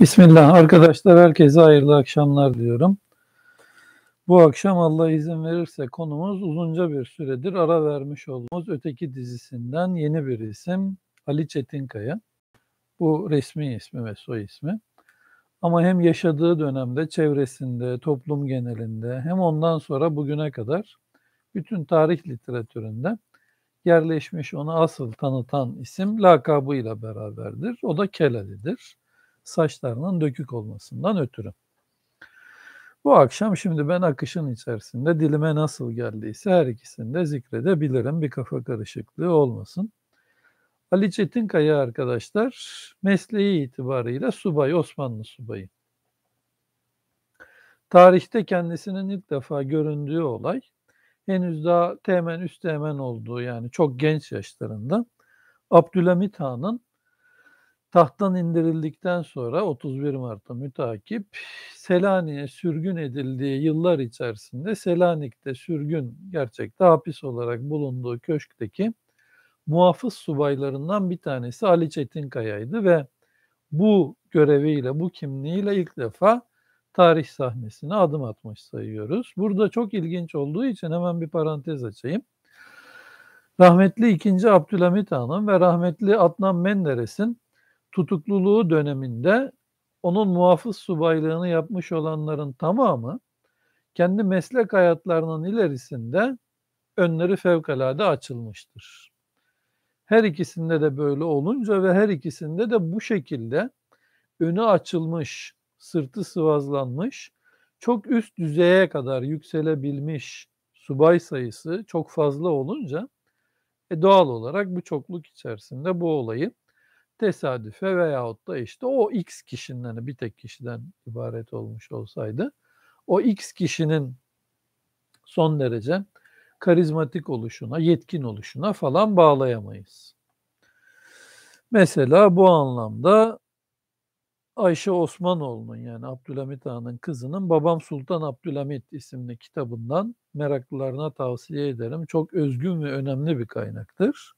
Bismillah. Arkadaşlar, herkese hayırlı akşamlar diyorum. Bu akşam Allah izin verirse konumuz uzunca bir süredir ara vermiş olduğumuz Öteki dizisinden yeni bir isim Ali Çetinkaya. Bu resmi ismi ve soy ismi. Ama hem yaşadığı dönemde, çevresinde, toplum genelinde hem ondan sonra bugüne kadar bütün tarih literatüründe yerleşmiş, onu asıl tanıtan isim lakabıyla beraberdir. O da Keleli'dir. Saçlarının dökük olmasından ötürü. Bu akşam şimdi ben akışın içerisinde dilime nasıl geldiyse her ikisini de zikredebilirim. Bir kafa karışıklığı olmasın. Ali Çetinkaya arkadaşlar mesleği itibarıyla subay, Osmanlı subayı. Tarihte kendisinin ilk defa göründüğü olay henüz daha teğmen üsteğmen olduğu, yani çok genç yaşlarında Abdülhamid Han'ın tahttan indirildikten sonra 31 Mart'ta mütakip Selanik'e sürgün edildiği yıllar içerisinde Selanik'te sürgün, gerçekte hapis olarak bulunduğu köşkteki muhafız subaylarından bir tanesi Ali Çetinkaya'ydı ve bu göreviyle, bu kimliğiyle ilk defa tarih sahnesine adım atmış sayıyoruz. Burada çok ilginç olduğu için hemen bir parantez açayım. Rahmetli 2. Abdülhamid Han'ın ve rahmetli Adnan Menderes'in tutukluluğu döneminde onun muhafız subaylığını yapmış olanların tamamı kendi meslek hayatlarının ilerisinde önleri fevkalade açılmıştır. Her ikisinde de böyle olunca ve her ikisinde de bu şekilde önü açılmış, sırtı sıvazlanmış, çok üst düzeye kadar yükselebilmiş subay sayısı çok fazla olunca doğal olarak bu çokluk içerisinde bu olayı tesadüfe veyahut da işte o X kişinin, hani bir tek kişiden ibaret olmuş olsaydı, o X kişinin son derece karizmatik oluşuna, yetkin oluşuna falan bağlayamayız. Mesela bu anlamda Ayşe Osmanoğlu'nun, yani Abdülhamid Han'ın kızının Babam Sultan Abdülhamid isimli kitabından meraklılarına tavsiye ederim. Çok özgün ve önemli bir kaynaktır.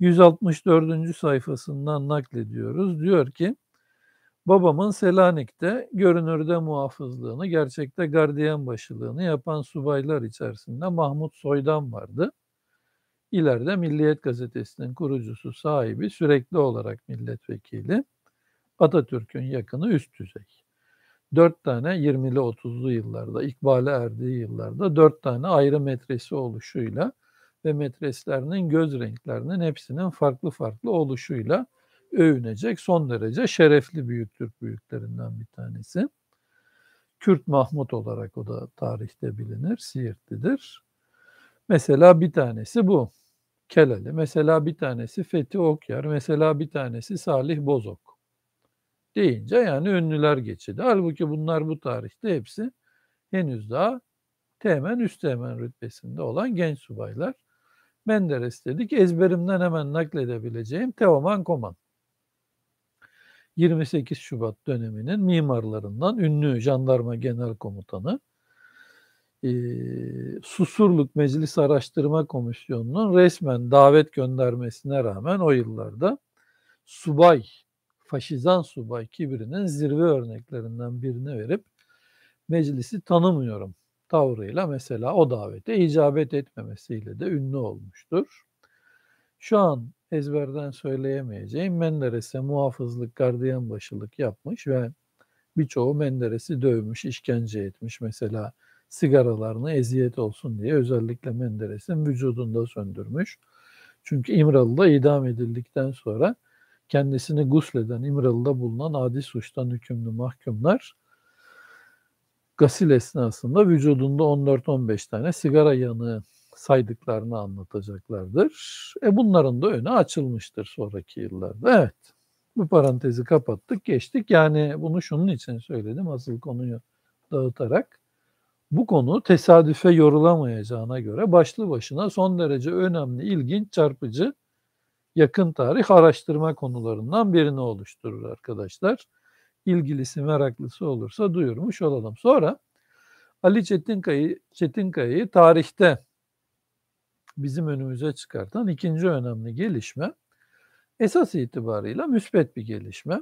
164. sayfasından naklediyoruz. Diyor ki, babamın Selanik'te görünürde muhafızlığını, gerçekte gardiyan başılığını yapan subaylar içerisinde Mahmut Soydan vardı. İleride Milliyet Gazetesi'nin kurucusu, sahibi, sürekli olarak milletvekili, Atatürk'ün yakını, üst düzey. 4 tane 20'li 30'lu yıllarda, ikbale erdiği yıllarda 4 tane ayrı metresi oluşuyla ve metreslerinin göz renklerinin hepsinin farklı farklı oluşuyla övünecek son derece şerefli büyük Türk büyüklerinden bir tanesi. Kürt Mahmut olarak o da tarihte bilinir, Siirtlidir. Mesela bir tanesi bu Keleli, mesela bir tanesi Fethi Okyar, mesela bir tanesi Salih Bozok deyince yani ünlüler geçidi. Halbuki bunlar bu tarihte hepsi henüz daha teğmen üsteğmen rütbesinde olan genç subaylar. Menderes dedik, ezberimden hemen nakledebileceğim Teoman Koman. 28 Şubat döneminin mimarlarından, ünlü jandarma genel komutanı, Susurluk Meclis Araştırma Komisyonu'nun resmen davet göndermesine rağmen o yıllarda subay, faşizan subay kibrinin zirve örneklerinden birini verip meclisi tanımıyorum tavrıyla mesela o davete icabet etmemesiyle de ünlü olmuştur. Şu an ezberden söyleyemeyeceğim, Menderes'e muhafızlık, gardiyan başılık yapmış ve birçoğu Menderes'i dövmüş, işkence etmiş. Mesela sigaralarını eziyet olsun diye özellikle Menderes'in vücudunda söndürmüş. Çünkü İmralı'da idam edildikten sonra kendisini gusleden, İmralı'da bulunan adi suçtan hükümlü mahkumlar gasil esnasında vücudunda 14-15 tane sigara yanığı saydıklarını anlatacaklardır. Bunların da önü açılmıştır sonraki yıllarda. Evet, bu parantezi kapattık, geçtik. Yani bunu şunun için söyledim, asıl konuyu dağıtarak. Bu konu tesadüfe yorulamayacağına göre başlı başına son derece önemli, ilginç, çarpıcı, yakın tarih araştırma konularından birini oluşturur arkadaşlar. İlgilisi, meraklısı olursa duyurmuş olalım. Sonra Ali Çetinkaya'yı tarihte bizim önümüze çıkartan ikinci önemli gelişme, esas itibarıyla müspet bir gelişme.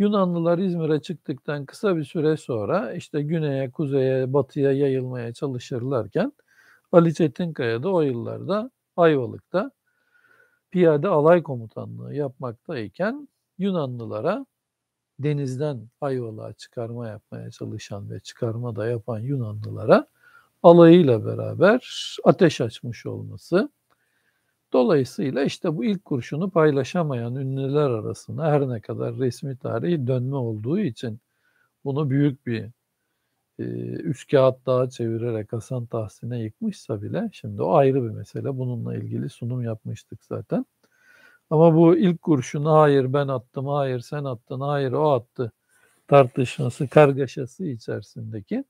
Yunanlılar İzmir'e çıktıktan kısa bir süre sonra işte güneye, kuzeye, batıya yayılmaya çalışırlarken Ali Çetinkaya da o yıllarda Ayvalık'ta piyade alay komutanlığı yapmaktayken Yunanlılara denizden Ayvalık'a çıkarma yapmaya çalışan ve çıkarma da yapan Yunanlılara alayıyla beraber ateş açmış olması. Dolayısıyla işte bu ilk kurşunu paylaşamayan ünlüler arasında her ne kadar resmi tarihi dönme olduğu için bunu büyük bir üç kağıt daha çevirerek Hasan Tahsin'e yıkmışsa bile şimdi o ayrı bir mesele. Bununla ilgili sunum yapmıştık zaten. Ama bu ilk kurşunu hayır ben attım, hayır sen attın, hayır o attı tartışması, kargaşası içerisindeki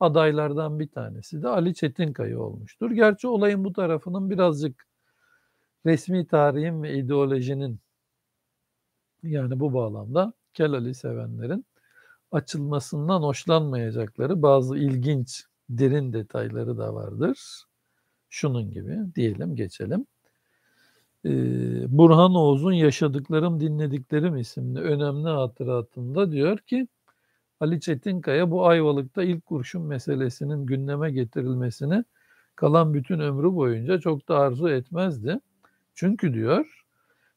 adaylardan bir tanesi de Ali Çetinkaya olmuştur. Gerçi olayın bu tarafının birazcık resmi tarihin ve ideolojinin yani bu bağlamda Keleli sevenlerin açılmasından hoşlanmayacakları bazı ilginç derin detayları da vardır. Şunun gibi diyelim geçelim. Burhan Oğuz'un Yaşadıklarım Dinlediklerim isimli önemli hatıratında diyor ki Ali Çetinkaya bu Ayvalık'ta ilk kurşun meselesinin gündeme getirilmesini kalan bütün ömrü boyunca çok da arzu etmezdi. Çünkü diyor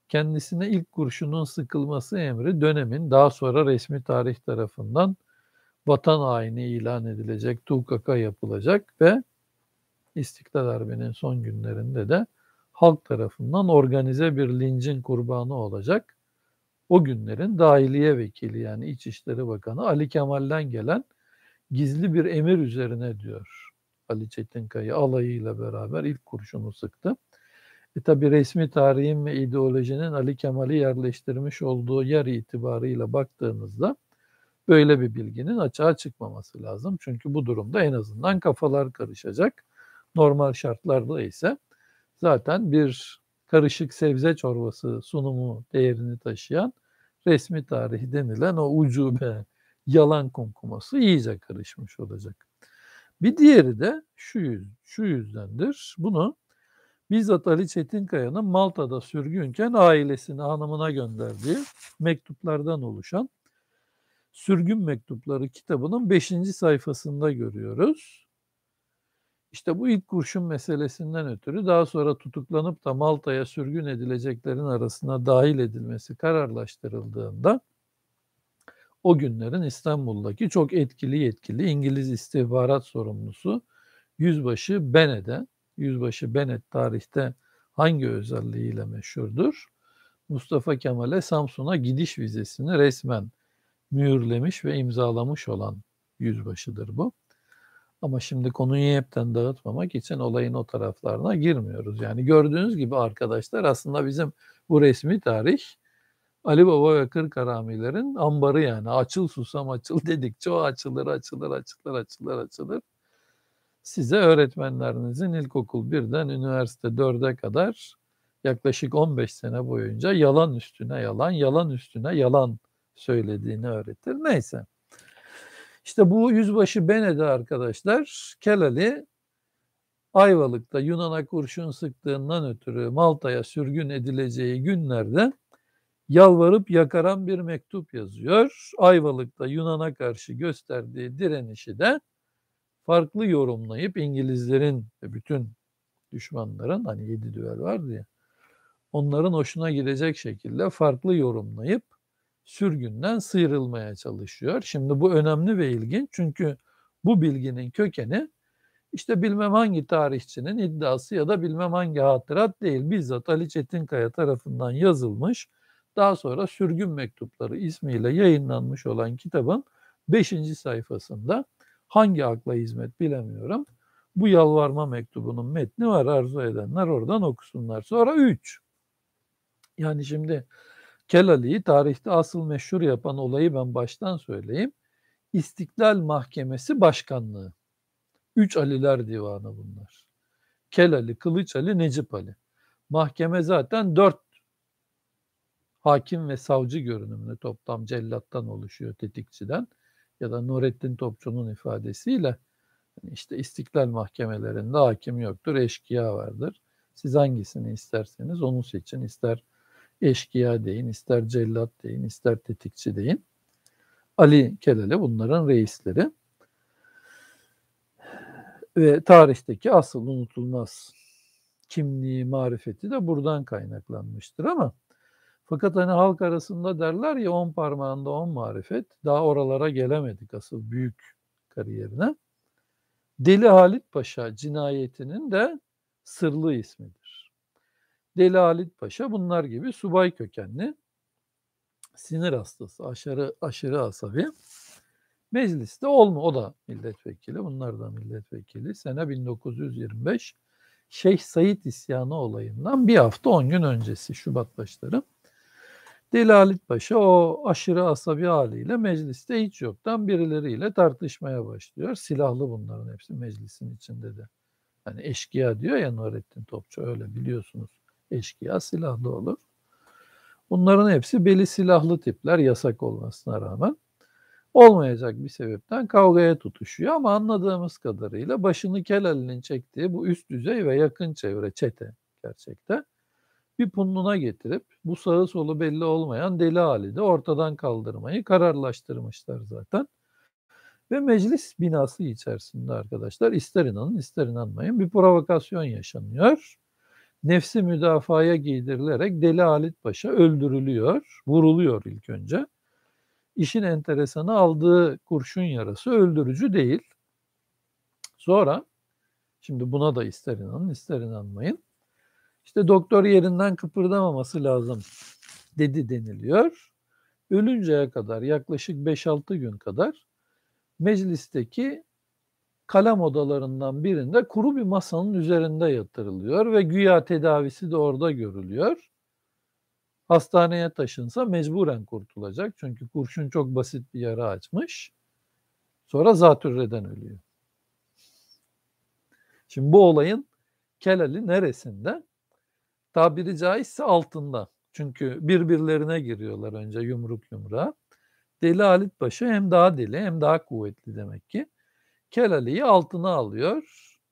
kendisine ilk kurşunun sıkılması emri dönemin daha sonra resmi tarih tarafından vatan haini ilan edilecek, tukaka yapılacak ve İstiklal Harbi'nin son günlerinde de halk tarafından organize bir lincin kurbanı olacak. O günlerin dahiliye vekili yani İçişleri Bakanı Ali Kemal'den gelen gizli bir emir üzerine diyor Ali Çetinkaya alayıyla beraber ilk kurşunu sıktı. Tabi resmi tarihin ve ideolojinin Ali Kemal'i yerleştirmiş olduğu yer itibarıyla baktığımızda böyle bir bilginin açığa çıkmaması lazım. Çünkü bu durumda en azından kafalar karışacak. Normal şartlarda ise zaten bir karışık sebze çorbası sunumu değerini taşıyan resmi tarih denilen o ucube yalan kumkuması iyice karışmış olacak. Bir diğeri de şu yüzdendir. Bunu bizzat Ali Çetinkaya'nın Malta'da sürgünken ailesini hanımına gönderdiği mektuplardan oluşan Sürgün Mektupları kitabının 5. sayfasında görüyoruz. İşte bu ilk kurşun meselesinden ötürü daha sonra tutuklanıp da Malta'ya sürgün edileceklerin arasına dahil edilmesi kararlaştırıldığında o günlerin İstanbul'daki çok etkili yetkili İngiliz istihbarat sorumlusu Yüzbaşı Bennett tarihte hangi özelliğiyle meşhurdur? Mustafa Kemal'e Samsun'a gidiş vizesini resmen mühürlemiş ve imzalamış olan yüzbaşıdır bu. Ama şimdi konuyu hepten dağıtmamak için olayın o taraflarına girmiyoruz. Yani gördüğünüz gibi arkadaşlar aslında bizim bu resmi tarih Ali Baba ve Kırkaramilerin ambarı yani açıl susam açıl dedikçe o açılır. Size öğretmenlerinizin ilkokul 1'den üniversite 4'e kadar yaklaşık 15 sene boyunca yalan üstüne yalan, yalan üstüne yalan söylediğini öğretir. Neyse. İşte bu Yüzbaşı Bennett'e arkadaşlar Keleli Ayvalık'ta Yunan'a kurşun sıktığından ötürü Malta'ya sürgün edileceği günlerde yalvarıp yakaran bir mektup yazıyor. Ayvalık'ta Yunan'a karşı gösterdiği direnişi de farklı yorumlayıp İngilizlerin ve bütün düşmanların hani 7 düel vardı ya onların hoşuna gidecek şekilde farklı yorumlayıp sürgünden sıyrılmaya çalışıyor. Şimdi bu önemli ve ilginç çünkü bu bilginin kökeni işte bilmem hangi tarihçinin iddiası ya da bilmem hangi hatırat değil. Bizzat Ali Çetinkaya tarafından yazılmış daha sonra Sürgün Mektupları ismiyle yayınlanmış olan kitabın 5. sayfasında hangi akla hizmet bilemiyorum. Bu yalvarma mektubunun metni var. Arzu edenler oradan okusunlar. Sonra 3. Yani şimdi Kelali'yi tarihte asıl meşhur yapan olayı ben baştan söyleyeyim. İstiklal Mahkemesi Başkanlığı. 3 Aliler Divanı bunlar. Kelali, Kılıç Ali, Necip Ali. Mahkeme zaten 4 hakim ve savcı görünümlü toplam cellattan oluşuyor tetikçiden. Ya da Nurettin Topçu'nun ifadesiyle işte istiklal mahkemelerinde hakim yoktur, eşkıya vardır. Siz hangisini isterseniz onu seçin. İster eşkıya deyin, ister cellat deyin, ister tetikçi deyin. Ali Keleli bunların reisleri. Ve tarihteki asıl unutulmaz kimliği, marifeti de buradan kaynaklanmıştır ama fakat hani halk arasında derler ya 10 parmağında 10 marifet, daha oralara gelemedik asıl büyük kariyerine. Deli Halit Paşa cinayetinin de sırlı ismidir. Deli Halit Paşa bunlar gibi subay kökenli, sinir hastası, aşırı asabi. Mecliste o da milletvekili, bunlar da milletvekili. Sene 1925 Şeyh Said isyanı olayından bir hafta 10 gün öncesi Şubat başları. Deli Halit Paşa o aşırı asabi haliyle mecliste hiç yoktan birileriyle tartışmaya başlıyor. Silahlı bunların hepsi meclisin içinde de. Yani eşkıya diyor ya Nurettin Topçu, öyle biliyorsunuz. Eşkıya silahlı olur. Bunların hepsi beli silahlı tipler yasak olmasına rağmen. Olmayacak bir sebepten kavgaya tutuşuyor ama anladığımız kadarıyla başını Keleli'nin çektiği bu üst düzey ve yakın çevre çete gerçekten bir punduna getirip bu sağı solu belli olmayan Deli Halit'i ortadan kaldırmayı kararlaştırmışlar zaten. Ve meclis binası içerisinde arkadaşlar ister inanın ister inanmayın bir provokasyon yaşanıyor. Nefsi müdafaya giydirilerek Deli Halit Paşa öldürülüyor, vuruluyor ilk önce. İşin enteresanı aldığı kurşun yarası öldürücü değil. Sonra, şimdi buna da ister inanın ister inanmayın, İşte doktor yerinden kıpırdamaması lazım dedi deniliyor. Ölünceye kadar yaklaşık 5-6 gün kadar meclisteki kalem odalarından birinde kuru bir masanın üzerinde yatırılıyor ve güya tedavisi de orada görülüyor. Hastaneye taşınsa mecburen kurtulacak çünkü kurşun çok basit bir yara açmış. Sonra zatürreden ölüyor. Şimdi bu olayın Keleli neresinde? Tabiri caizse altında. Çünkü birbirlerine giriyorlar önce yumruk yumruğa. Deli Halit Paşa hem daha deli hem daha kuvvetli demek ki. Keleli'yi altına alıyor,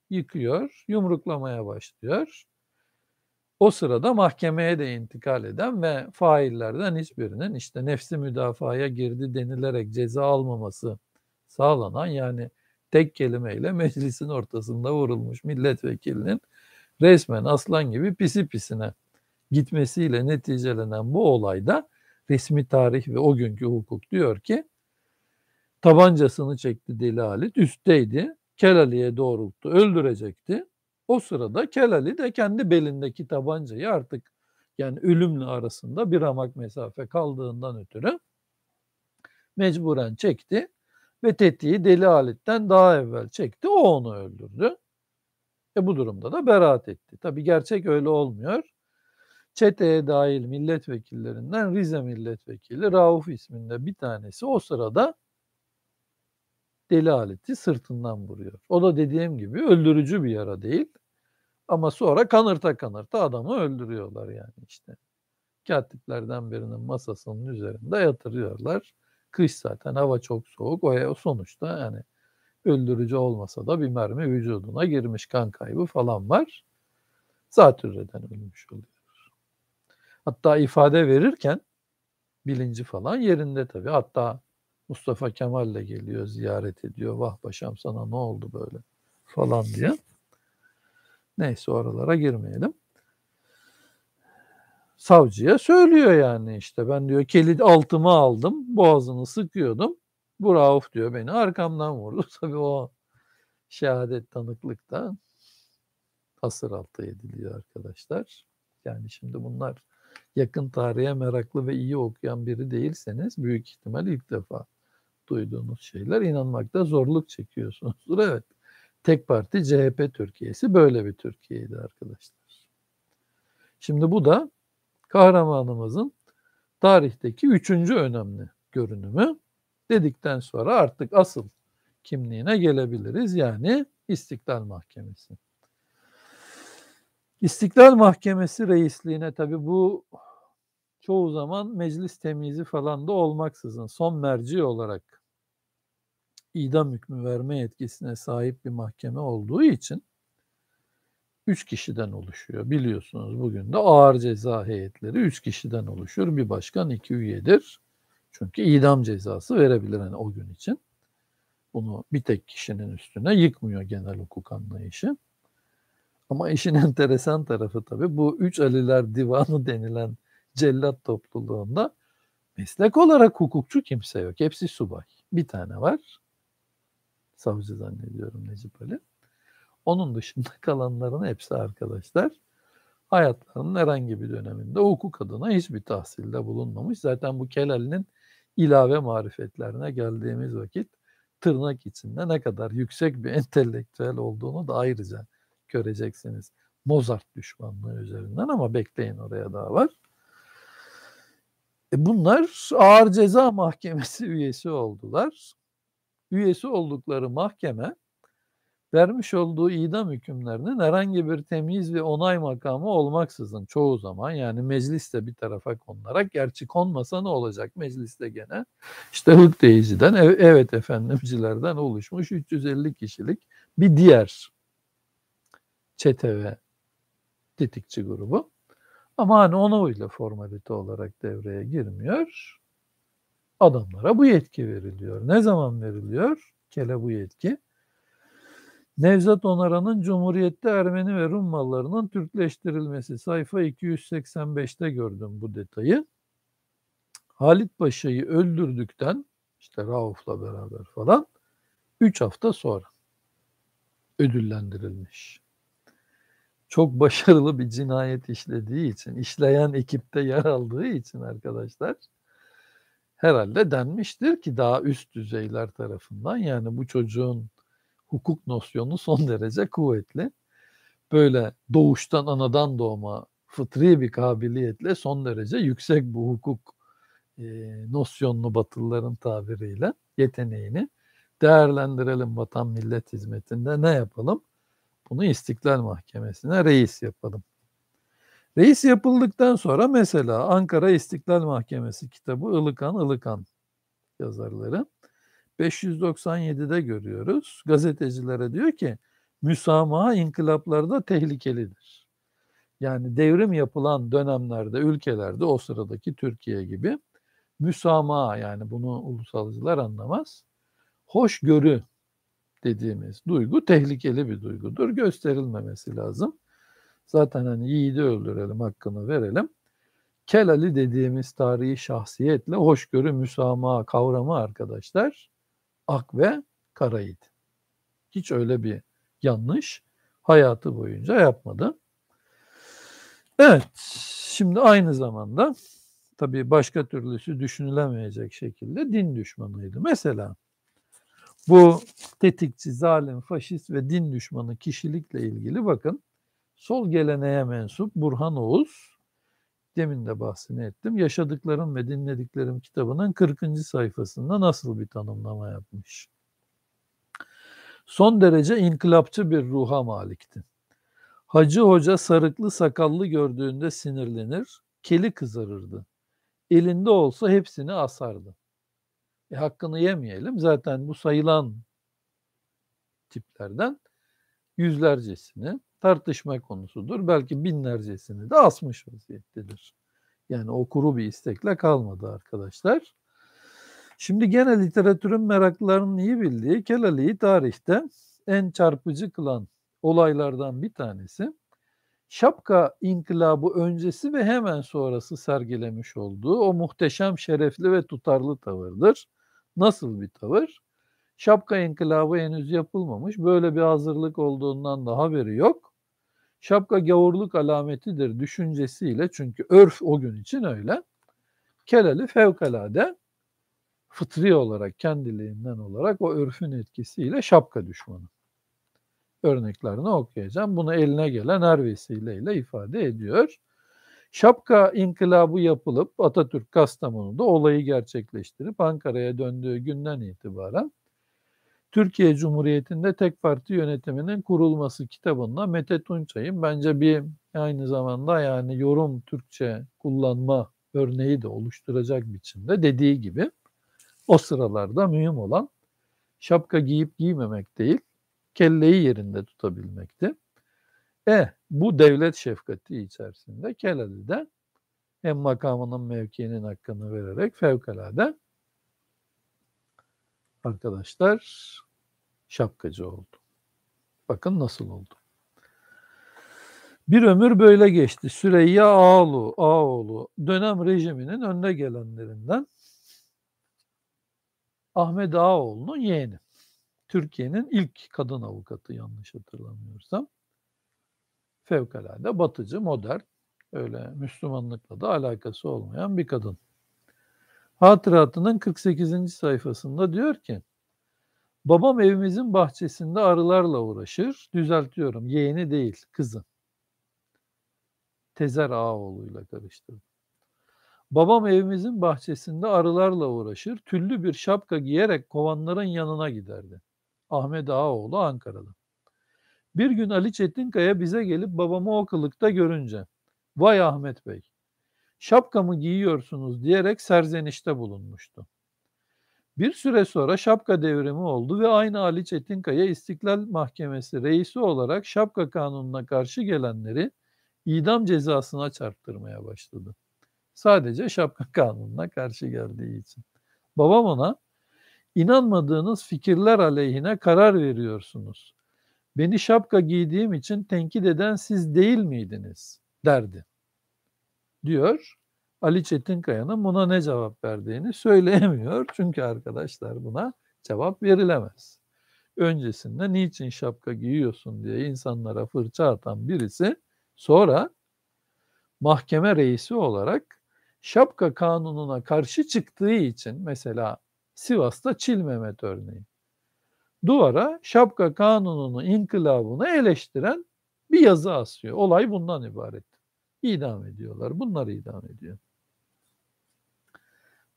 yıkıyor, yumruklamaya başlıyor. O sırada mahkemeye de intikal eden ve faillerden hiçbirinin işte nefsi müdafaya girdi denilerek ceza almaması sağlanan, yani tek kelimeyle meclisin ortasında vurulmuş milletvekilinin resmen aslan gibi pisi pisine gitmesiyle neticelenen bu olayda resmi tarih ve o günkü hukuk diyor ki tabancasını çekti Deli Halit, üstteydi, Keleli'ye doğrulttu, öldürecekti. O sırada Keleli de kendi belindeki tabancayı artık yani ölümle arasında bir ramak mesafe kaldığından ötürü mecburen çekti ve tetiği Deli Halit'ten daha evvel çekti, o onu öldürdü. Bu durumda da beraat etti. Tabii gerçek öyle olmuyor. Çeteye dahil milletvekillerinden Rize milletvekili Rauf isminde bir tanesi o sırada Deli Halit'i sırtından vuruyor. O da dediğim gibi öldürücü bir yara değil. Ama sonra kanırta kanırta adamı öldürüyorlar yani işte. Katiplerden birinin masasının üzerinde yatırıyorlar. Kış zaten, hava çok soğuk. O sonuçta yani öldürücü olmasa da bir mermi vücuduna girmiş, kan kaybı falan var. Zatürreden ölmüş oluyor. Hatta ifade verirken bilinci falan yerinde tabii. Hatta Mustafa Kemal de geliyor, ziyaret ediyor. Vah paşam sana ne oldu böyle falan diye. Neyse oralara girmeyelim. Savcıya söylüyor yani işte ben diyor kilit altıma aldım, boğazını sıkıyordum. Bu Rauf diyor beni arkamdan vurdu. Tabii o şehadet tanıklıkta hasır altı ediliyor arkadaşlar. Yani şimdi bunlar yakın tarihe meraklı ve iyi okuyan biri değilseniz büyük ihtimal ilk defa duyduğunuz şeyler, inanmakta zorluk çekiyorsunuzdur. Evet, tek parti CHP Türkiye'si böyle bir Türkiye'ydi arkadaşlar. Şimdi bu da kahramanımızın tarihteki üçüncü önemli görünümü. Dedikten sonra artık asıl kimliğine gelebiliriz, yani İstiklal Mahkemesi. İstiklal Mahkemesi reisliğine tabii bu çoğu zaman meclis temyizi falan da olmaksızın son merci olarak idam hükmü verme yetkisine sahip bir mahkeme olduğu için 3 kişiden oluşuyor. Biliyorsunuz bugün de ağır ceza heyetleri 3 kişiden oluşur. Bir başkan 2 üyedir. Çünkü idam cezası verebilir hani o gün için. Bunu bir tek kişinin üstüne yıkmıyor genel hukuk anlayışı. Ama işin enteresan tarafı tabii bu 3 Aliler Divanı denilen cellat topluluğunda meslek olarak hukukçu kimse yok. Hepsi subay. Bir tane var. Savcı zannediyorum Necip Ali. Onun dışında kalanların hepsi arkadaşlar hayatlarının herhangi bir döneminde hukuk adına hiçbir tahsilde bulunmamış. Zaten bu Keleli'nin ilave marifetlerine geldiğimiz vakit tırnak içinde ne kadar yüksek bir entelektüel olduğunu da ayrıca göreceksiniz. Mozart düşmanlığı üzerinden ama bekleyin oraya daha var. Bunlar Ağır Ceza Mahkemesi üyesi oldular. Üyesi oldukları mahkeme vermiş olduğu idam hükümlerinin herhangi bir temyiz ve onay makamı olmaksızın çoğu zaman yani mecliste bir tarafa konularak, gerçi konmasa ne olacak mecliste gene işte hık değiciden, evet efendimcilerden oluşmuş 350 kişilik bir diğer çete ve tetikçi grubu. Ama hani ona öyle formalite olarak devreye girmiyor. Adamlara bu yetki veriliyor. Ne zaman veriliyor? Kele bu yetki. Nevzat Onaran'ın Cumhuriyet'te Ermeni ve Rum mallarının Türkleştirilmesi. Sayfa 285'te gördüm bu detayı. Halit Paşa'yı öldürdükten, işte Rauf'la beraber falan, 3 hafta sonra ödüllendirilmiş. Çok başarılı bir cinayet işlediği için, işleyen ekipte yer aldığı için arkadaşlar, herhalde denmiştir ki daha üst düzeyler tarafından, yani bu çocuğun hukuk nosyonu son derece kuvvetli. Böyle doğuştan, anadan doğma fıtri bir kabiliyetle son derece yüksek bu hukuk nosyonunu, Batılıların tabiriyle yeteneğini değerlendirelim vatan millet hizmetinde. Ne yapalım? Bunu İstiklal Mahkemesi'ne reis yapalım. Reis yapıldıktan sonra mesela Ankara İstiklal Mahkemesi kitabı Ilıkan Ilıkan yazarları 597'de görüyoruz. Gazetecilere diyor ki müsamaha inkılaplarda tehlikelidir. Yani devrim yapılan dönemlerde, ülkelerde, o sıradaki Türkiye gibi müsamaha, yani bunu ulusalcılar anlamaz, hoşgörü dediğimiz duygu tehlikeli bir duygudur. Gösterilmemesi lazım. Zaten hani yiğidi öldürelim, hakkını verelim. Keleli dediğimiz tarihi şahsiyetle hoşgörü, müsamaha kavramı arkadaşlar ak ve karaydı. Hiç öyle bir yanlış hayatı boyunca yapmadı. Evet, şimdi aynı zamanda tabii başka türlüsü düşünülemeyecek şekilde din düşmanıydı. Mesela bu tetikçi, zalim, faşist ve din düşmanı kişilikle ilgili bakın sol geleneğe mensup Burhan Oğuz, demin de bahsini ettim, Yaşadıklarım ve Dinlediklerim kitabının 40. sayfasında nasıl bir tanımlama yapmış. Son derece inkılapçı bir ruha malikti. Hacı Hoca sarıklı sakallı gördüğünde sinirlenir, keli kızarırdı. Elinde olsa hepsini asardı. Hakkını yemeyelim. Zaten bu sayılan tiplerden yüzlercesini tartışma konusudur. Belki binlercesini de asmış vaziyettedir. Yani o kuru bir istekle kalmadı arkadaşlar. Şimdi gene literatürün meraklılarının iyi bildiği Keleli'yi tarihte en çarpıcı kılan olaylardan bir tanesi, Şapka İnkılabı öncesi ve hemen sonrası sergilemiş olduğu o muhteşem, şerefli ve tutarlı tavırdır. Nasıl bir tavır? Şapka İnkılabı henüz yapılmamış, böyle bir hazırlık olduğundan da haberi yok. Şapka gavurluk alametidir düşüncesiyle, çünkü örf o gün için öyle, Keleli fevkalade fıtri olarak, kendiliğinden olarak o örfün etkisiyle şapka düşmanı. Örneklerini okuyacağım. Bunu eline gelen her vesileyle ifade ediyor. Şapka inkılabı yapılıp Atatürk Kastamonu'da olayı gerçekleştirip Ankara'ya döndüğü günden itibaren Türkiye Cumhuriyeti'nde tek parti yönetiminin kurulması kitabında Mete Tunçay'ın bence bir aynı zamanda yani yorum Türkçe kullanma örneği de oluşturacak biçimde dediği gibi o sıralarda mühim olan şapka giyip giymemek değil, kelleyi yerinde tutabilmekti. Bu devlet şefkati içerisinde Keleli'de hem makamının mevkiinin hakkını vererek fevkalade arkadaşlar şapkacı oldu. Bakın nasıl oldu. Bir ömür böyle geçti. Süreyya Ağaoğlu dönem rejiminin önüne gelenlerinden, Ahmet Ağaoğlu'nun yeğeni. Türkiye'nin ilk kadın avukatı yanlış hatırlamıyorsam. Fevkalade batıcı, modern, öyle Müslümanlıkla da alakası olmayan bir kadın. Hatıratının 48. sayfasında diyor ki, babam evimizin bahçesinde arılarla uğraşır. Düzeltiyorum, yeğeni değil, kızı. Tezer Ağaoğlu'yla karıştırdım. Babam evimizin bahçesinde arılarla uğraşır. Tüllü bir şapka giyerek kovanların yanına giderdi. Ahmet Ağaoğlu Ankara'da. Bir gün Ali Çetinkaya bize gelip babamı o kılıkta görünce, "Vay Ahmet Bey, şapkamı giyiyorsunuz?" diyerek serzenişte bulunmuştu. Bir süre sonra şapka devrimi oldu ve aynı Ali Çetinkaya İstiklal Mahkemesi reisi olarak şapka kanununa karşı gelenleri idam cezasına çarptırmaya başladı. Sadece şapka kanununa karşı geldiği için. Babam ona, "İnanmadığınız fikirler aleyhine karar veriyorsunuz. Beni şapka giydiğim için tenkit eden siz değil miydiniz?" derdi, diyor. Ali Çetinkaya'nın buna ne cevap verdiğini söyleyemiyor. Çünkü arkadaşlar buna cevap verilemez. Öncesinde niçin şapka giyiyorsun diye insanlara fırça atan birisi, sonra mahkeme reisi olarak şapka kanununa karşı çıktığı için, mesela Sivas'ta Çil Mehmet örneği, duvara şapka kanununu, inkılabını eleştiren bir yazı asıyor. Olay bundan ibaret. İdam ediyorlar. Bunları idam ediyor.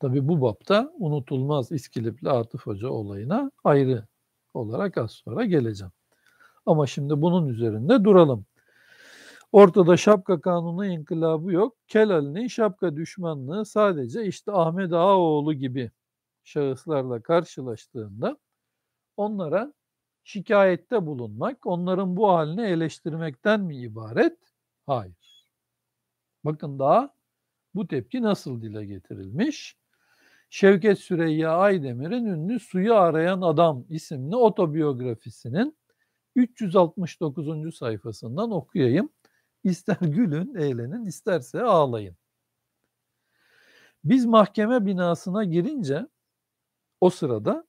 Tabii bu bapta unutulmaz İskilipli Atıf Hoca olayına ayrı olarak az sonra geleceğim. Ama şimdi bunun üzerinde duralım. Ortada şapka kanunu inkılabı yok. Kelali'nin şapka düşmanlığı sadece işte Ahmet Ağaoğlu gibi şahıslarla karşılaştığında onlara şikayette bulunmak, onların bu halini eleştirmekten mi ibaret? Hayır. Bakın daha bu tepki nasıl dile getirilmiş. Şevket Süreyya Aydemir'in ünlü Suyu Arayan Adam isimli otobiyografisinin 369. sayfasından okuyayım. İster gülün, eğlenin, isterse ağlayın. Biz mahkeme binasına girince o sırada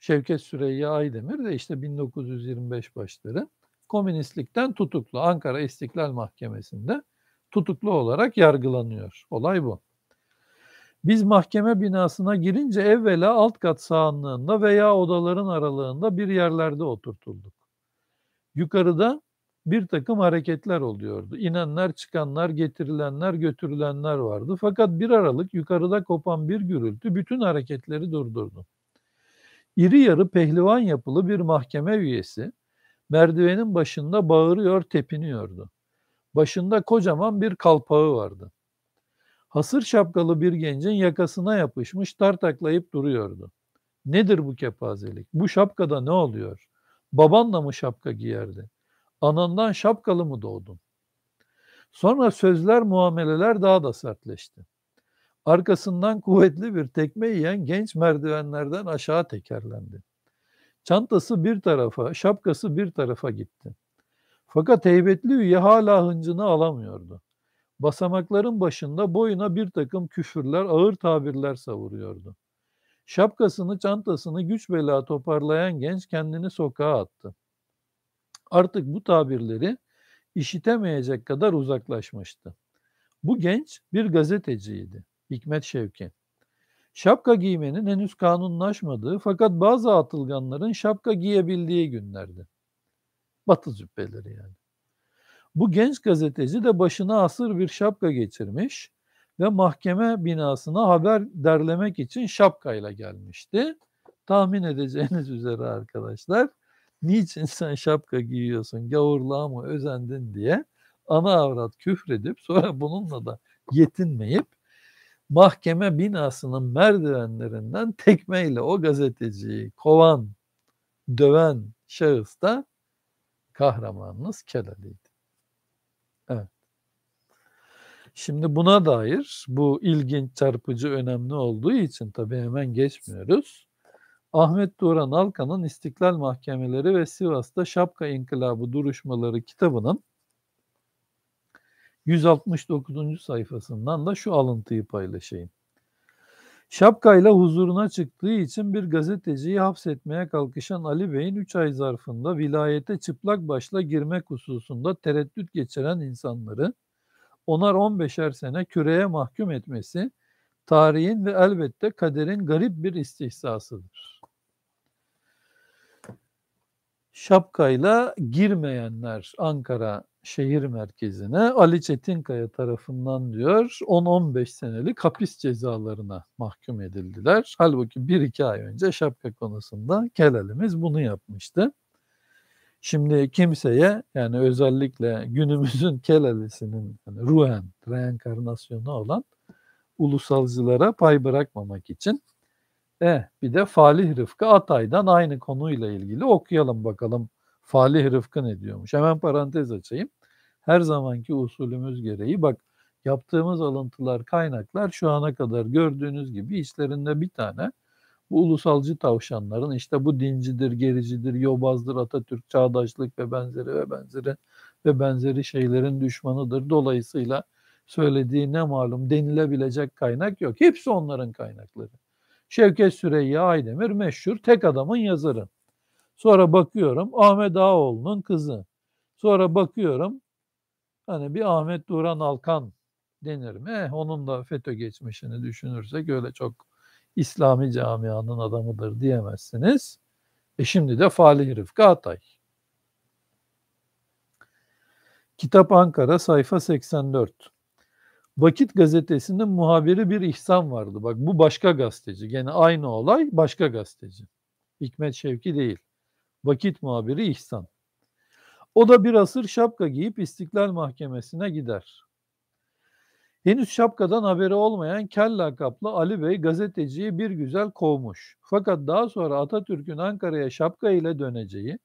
Şevket Süreyya Aydemir de işte 1925 başları komünistlikten tutuklu, Ankara İstiklal Mahkemesi'nde tutuklu olarak yargılanıyor. Olay bu. Biz mahkeme binasına girince evvela alt kat sahanlığında veya odaların aralığında bir yerlerde oturtulduk. Yukarıda bir takım hareketler oluyordu. İnenler, çıkanlar, getirilenler, götürülenler vardı. Fakat bir aralık yukarıda kopan bir gürültü bütün hareketleri durdurdu. İri yarı pehlivan yapılı bir mahkeme üyesi merdivenin başında bağırıyor, tepiniyordu. Başında kocaman bir kalpağı vardı. Hasır şapkalı bir gencin yakasına yapışmış tartaklayıp duruyordu. "Nedir bu kepazelik? Bu şapkada ne oluyor? Babanla mı şapka giyerdi? Anandan şapkalı mı doğdun?" Sonra sözler, muameleler daha da sertleşti. Arkasından kuvvetli bir tekme yiyen genç merdivenlerden aşağı tekerlendi. Çantası bir tarafa, şapkası bir tarafa gitti. Fakat heybetli üye hala hıncını alamıyordu. Basamakların başında boyuna bir takım küfürler, ağır tabirler savuruyordu. Şapkasını, çantasını güç bela toparlayan genç kendini sokağa attı. Artık bu tabirleri işitemeyecek kadar uzaklaşmıştı. Bu genç bir gazeteciydi, Hikmet Şevki. Şapka giymenin henüz kanunlaşmadığı fakat bazı atılganların şapka giyebildiği günlerdi. Batı züppeleri yani. Bu genç gazeteci de başına asır bir şapka geçirmiş ve mahkeme binasına haber derlemek için şapkayla gelmişti. Tahmin edeceğiniz üzere arkadaşlar, "Niçin sen şapka giyiyorsun, gavurluğa mı özendin?" diye ana avrat küfredip sonra bununla da yetinmeyip mahkeme binasının merdivenlerinden tekmeyle o gazeteciyi kovan, döven şahıs da kahramanınız Keleli'ydi. Evet. Şimdi buna dair, bu ilginç, çarpıcı, önemli olduğu için tabii hemen geçmiyoruz. Ahmet Duran Alkan'ın İstiklal Mahkemeleri ve Sivas'ta Şapka İnkılabı Duruşmaları kitabının 169. sayfasından da şu alıntıyı paylaşayım. Şapkayla huzuruna çıktığı için bir gazeteciyi hapsetmeye kalkışan Ali Bey'in 3 ay zarfında vilayete çıplak başla girmek hususunda tereddüt geçiren insanları onar 15'er sene küreye mahkum etmesi tarihin ve elbette kaderin garip bir istihsasıdır. Şapkayla girmeyenler Ankara şehir merkezine Ali Çetinkaya tarafından diyor 10-15 senelik hapis cezalarına mahkum edildiler. Halbuki 1-2 ay önce şapka konusunda Kelelimiz bunu yapmıştı. Şimdi kimseye, yani özellikle günümüzün Kelelisinin yani ruhen reenkarnasyonu olan ulusalcılara pay bırakmamak için bir de Falih Rıfkı Atay'dan aynı konuyla ilgili okuyalım bakalım. Falih Rıfkı ne diyormuş? Hemen parantez açayım. Her zamanki usulümüz gereği bak, yaptığımız alıntılar, kaynaklar şu ana kadar gördüğünüz gibi içlerinde bir tane bu ulusalcı tavşanların işte bu dincidir, gericidir, yobazdır, Atatürk, çağdaşlık ve benzeri ve benzeri ve benzeri şeylerin düşmanıdır. Dolayısıyla söylediği ne malum denilebilecek kaynak yok. Hepsi onların kaynakları. Şevket Süreyya Aydemir meşhur tek adamın yazarı. Sonra bakıyorum Ahmet Ağaoğlu'nun kızı. Sonra bakıyorum hani bir Ahmet Duran Alkan denir mi? Onun da FETÖ geçmişini düşünürsek öyle çok İslami camianın adamıdır diyemezsiniz. Şimdi de Falih Rıfkı Atay. Kitap Ankara, sayfa 84. Vakit gazetesinin muhabiri bir İhsan vardı. Bak bu başka gazeteci. Gene aynı olay, başka gazeteci. Hikmet Şevki değil. Vakit muhabiri İhsan. O da bir asır şapka giyip İstiklal Mahkemesi'ne gider. Henüz şapkadan haberi olmayan kel lakaplı Ali Bey gazeteciyi bir güzel kovmuş. Fakat daha sonra Atatürk'ün Ankara'ya şapka ile döneceği,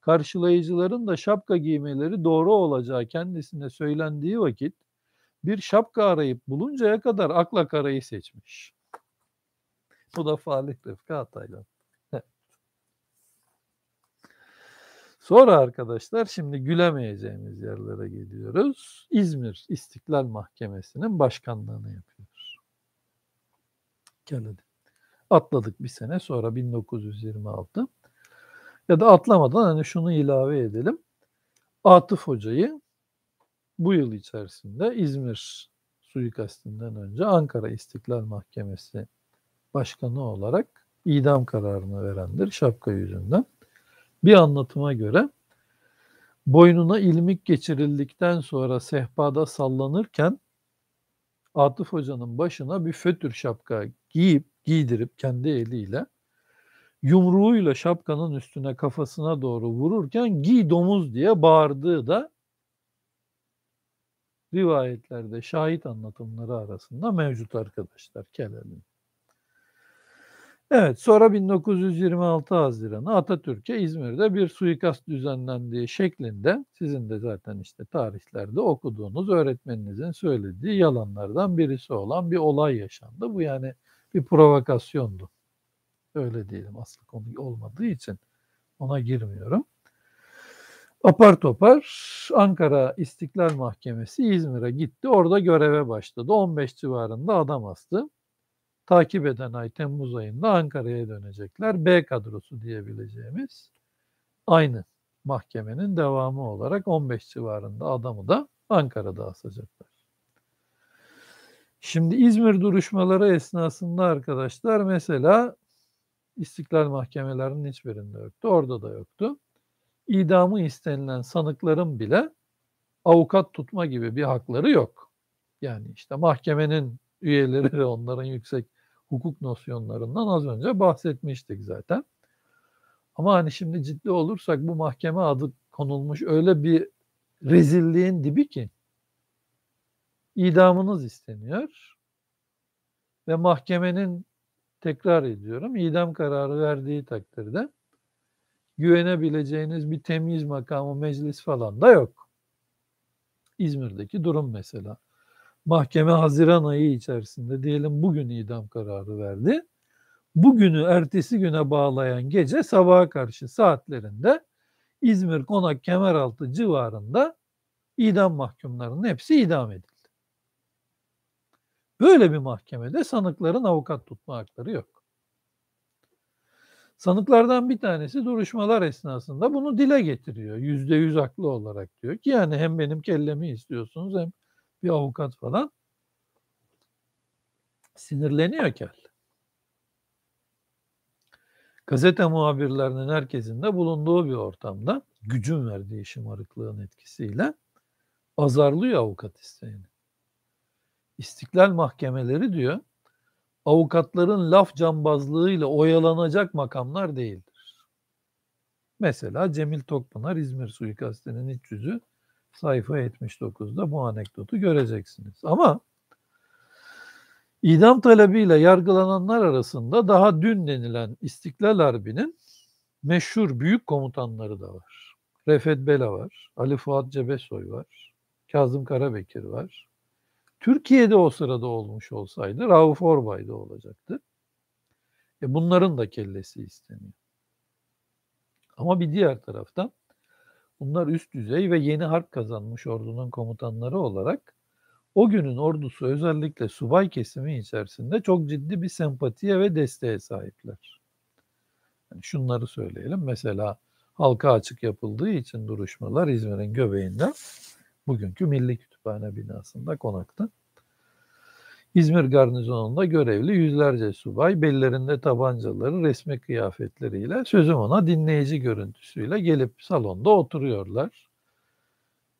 karşılayıcıların da şapka giymeleri doğru olacağı kendisine söylendiği vakit bir şapka arayıp buluncaya kadar akla karayı seçmiş. Bu da Falih Rıfkı Atay'dan. Sonra arkadaşlar şimdi gülemeyeceğimiz yerlere geliyoruz. İzmir İstiklal Mahkemesi'nin başkanlığını yapıyoruz. Keleli. Atladık bir sene, sonra 1926. Ya da atlamadan hani şunu ilave edelim. Atıf Hoca'yı bu yıl içerisinde İzmir suikastinden önce Ankara İstiklal Mahkemesi başkanı olarak idam kararını verendir şapka yüzünden. Bir anlatıma göre boynuna ilmik geçirildikten sonra sehpada sallanırken Atıf Hoca'nın başına bir fötür şapka giydirip kendi eliyle yumruğuyla şapkanın üstüne kafasına doğru vururken "giy domuz" diye bağırdığı da rivayetlerde, şahit anlatımları arasında mevcut arkadaşlar. Keleli. Evet, sonra 1926 Haziran'ı Atatürk'e İzmir'de bir suikast düzenlendiği şeklinde, sizin de zaten işte tarihlerde okuduğunuz öğretmeninizin söylediği yalanlardan birisi olan bir olay yaşandı. Bu yani bir provokasyondu. Öyle diyelim, aslı konu olmadığı için ona girmiyorum. Apar topar Ankara İstiklal Mahkemesi İzmir'e gitti. Orada göreve başladı. 15 civarında adam astı. Takip eden ay Temmuz ayında Ankara'ya dönecekler. B kadrosu diyebileceğimiz aynı mahkemenin devamı olarak 15 civarında adamı da Ankara'da asacaklar. Şimdi İzmir duruşmaları esnasında arkadaşlar mesela İstiklal Mahkemelerinin hiçbirinde yoktu. Orada da yoktu. İdamı istenilen sanıkların bile avukat tutma gibi bir hakları yok. Yani işte mahkemenin üyeleri ve onların yüksek hukuk nosyonlarından az önce bahsetmiştik zaten. Ama hani şimdi ciddi olursak bu mahkeme adı konulmuş öyle bir rezilliğin dibi ki idamınız isteniyor ve mahkemenin, tekrar ediyorum, idam kararı verdiği takdirde güvenebileceğiniz bir temyiz makamı, meclis falan da yok. İzmir'deki durum mesela. Mahkeme Haziran ayı içerisinde diyelim bugün idam kararı verdi. Bugünü ertesi güne bağlayan gece sabaha karşı saatlerinde İzmir Konak Kemeraltı civarında idam mahkumlarının hepsi idam edildi. Böyle bir mahkemede sanıkların avukat tutma hakları yok. Sanıklardan bir tanesi duruşmalar esnasında bunu dile getiriyor. %100 haklı olarak diyor ki yani hem benim kellemi istiyorsunuz hem bir avukat falan. Sinirleniyor kel. Gazete muhabirlerinin herkesin de bulunduğu bir ortamda gücün verdiği şımarıklığın etkisiyle azarlıyor avukat isteğini. İstiklal mahkemeleri diyor avukatların laf cambazlığıyla oyalanacak makamlar değildir. Mesela Cemil Tokpınar İzmir suikastinin iç yüzü sayfa 79'da bu anekdotu göreceksiniz. Ama idam talebiyle yargılananlar arasında daha dün denilen İstiklal Harbi'nin meşhur büyük komutanları da var. Refet Bela var, Ali Fuat Cebesoy var, Kazım Karabekir var. Türkiye'de o sırada olmuş olsaydı Rauf Orbay'da olacaktı. Bunların da kellesi isteniyor. Ama bir diğer taraftan bunlar üst düzey ve yeni harp kazanmış ordunun komutanları olarak o günün ordusu özellikle subay kesimi içerisinde çok ciddi bir sempatiye ve desteğe sahipler. Yani şunları söyleyelim. Mesela halka açık yapıldığı için duruşmalar İzmir'in göbeğinde bugünkü Milli Kütüphane binasında konakta. İzmir garnizonunda görevli yüzlerce subay bellerinde tabancaları resmi kıyafetleriyle sözüm ona dinleyici görüntüsüyle gelip salonda oturuyorlar.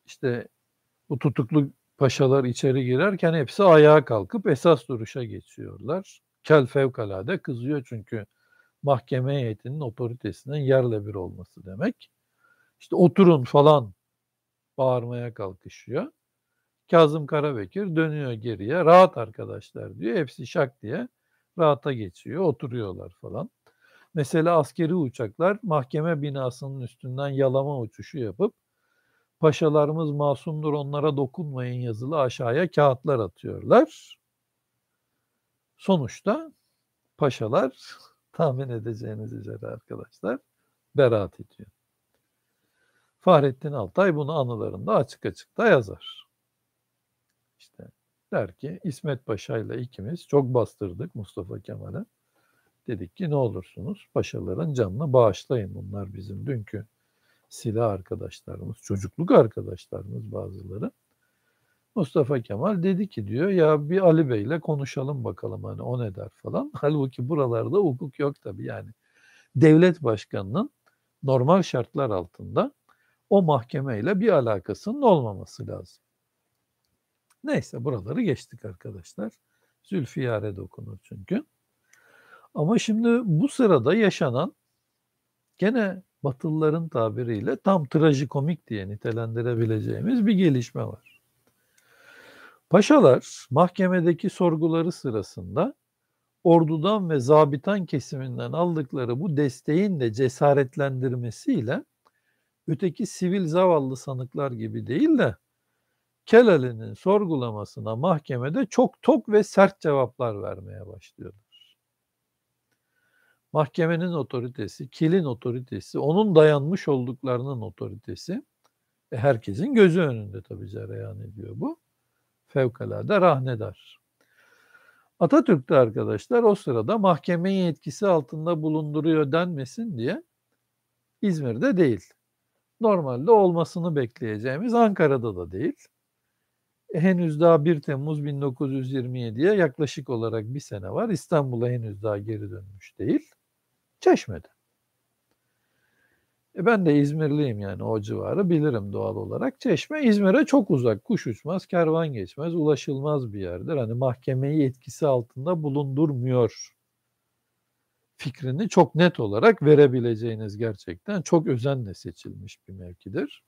İşte bu tutuklu paşalar içeri girerken hepsi ayağa kalkıp esas duruşa geçiyorlar. Kel fevkalade kızıyor çünkü mahkeme heyetinin otoritesinin yerle bir olması demek. İşte oturun falan bağırmaya kalkışıyor. Kazım Karabekir dönüyor geriye. Rahat arkadaşlar diyor. Hepsi şak diye rahata geçiyor. Oturuyorlar falan. Mesela askeri uçaklar mahkeme binasının üstünden yalama uçuşu yapıp paşalarımız masumdur onlara dokunmayın yazılı aşağıya kağıtlar atıyorlar. Sonuçta paşalar tahmin edeceğiniz üzere arkadaşlar beraat ediyor. Fahrettin Altay bunu anılarında açık açık da yazar. İşte der ki İsmet Paşa ile ikimiz çok bastırdık Mustafa Kemal'e. Dedik ki ne olursunuz paşaların canını bağışlayın. Bunlar bizim dünkü silah arkadaşlarımız, çocukluk arkadaşlarımız bazıları. Mustafa Kemal dedi ki diyor ya bir Ali Bey ile konuşalım bakalım hani o ne der falan. Halbuki buralarda hukuk yok tabii yani. Devlet başkanının normal şartlar altında o mahkemeyle bir alakasının olmaması lazım. Neyse buraları geçtik arkadaşlar. Zülfiyare dokunur çünkü. Ama şimdi bu sırada yaşanan gene Batılıların tabiriyle tam trajikomik diye nitelendirebileceğimiz bir gelişme var. Paşalar mahkemedeki sorguları sırasında ordudan ve zabitan kesiminden aldıkları bu desteğin de cesaretlendirmesiyle öteki sivil zavallı sanıklar gibi değil de Keleli'nin sorgulamasına mahkemede çok tok ve sert cevaplar vermeye başlıyorlar. Mahkemenin otoritesi, kilin otoritesi, onun dayanmış olduklarının otoritesi herkesin gözü önünde tabii cereyan ediyor bu. Fevkalade rahnedar. Atatürk'te arkadaşlar o sırada mahkemeyi etkisi altında bulunduruyor denmesin diye İzmir'de değil. Normalde olmasını bekleyeceğimiz Ankara'da da değil. Henüz daha 1 Temmuz 1927'ye yaklaşık olarak bir sene var. İstanbul'a henüz daha geri dönmüş değil. Çeşme'de. Ben de İzmirliyim yani o civarı bilirim doğal olarak. Çeşme İzmir'e çok uzak. Kuş uçmaz, kervan geçmez, ulaşılmaz bir yerdir. Hani mahkemeyi etkisi altında bulundurmuyor fikrini çok net olarak verebileceğiniz gerçekten çok özenle seçilmiş bir mevkidir.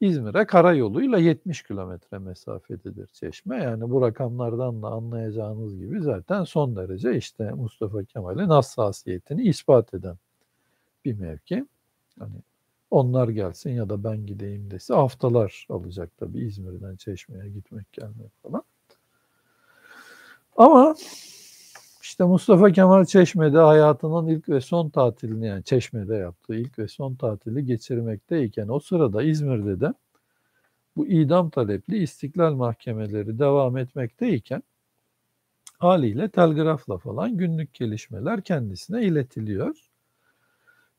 İzmir'e karayoluyla 70 kilometre mesafededir Çeşme. Yani bu rakamlardan da anlayacağınız gibi zaten son derece işte Mustafa Kemal'in hassasiyetini ispat eden bir mevki. Hani onlar gelsin ya da ben gideyim dese haftalar alacak tabii, İzmir'den Çeşme'ye gitmek gelmek falan. Ama işte Mustafa Kemal Çeşme'de hayatının ilk ve son tatilini, yani Çeşme'de yaptığı ilk ve son tatili geçirmekteyken o sırada İzmir'de de bu idam talepli istiklal mahkemeleri devam etmekteyken haliyle telgrafla falan günlük gelişmeler kendisine iletiliyor.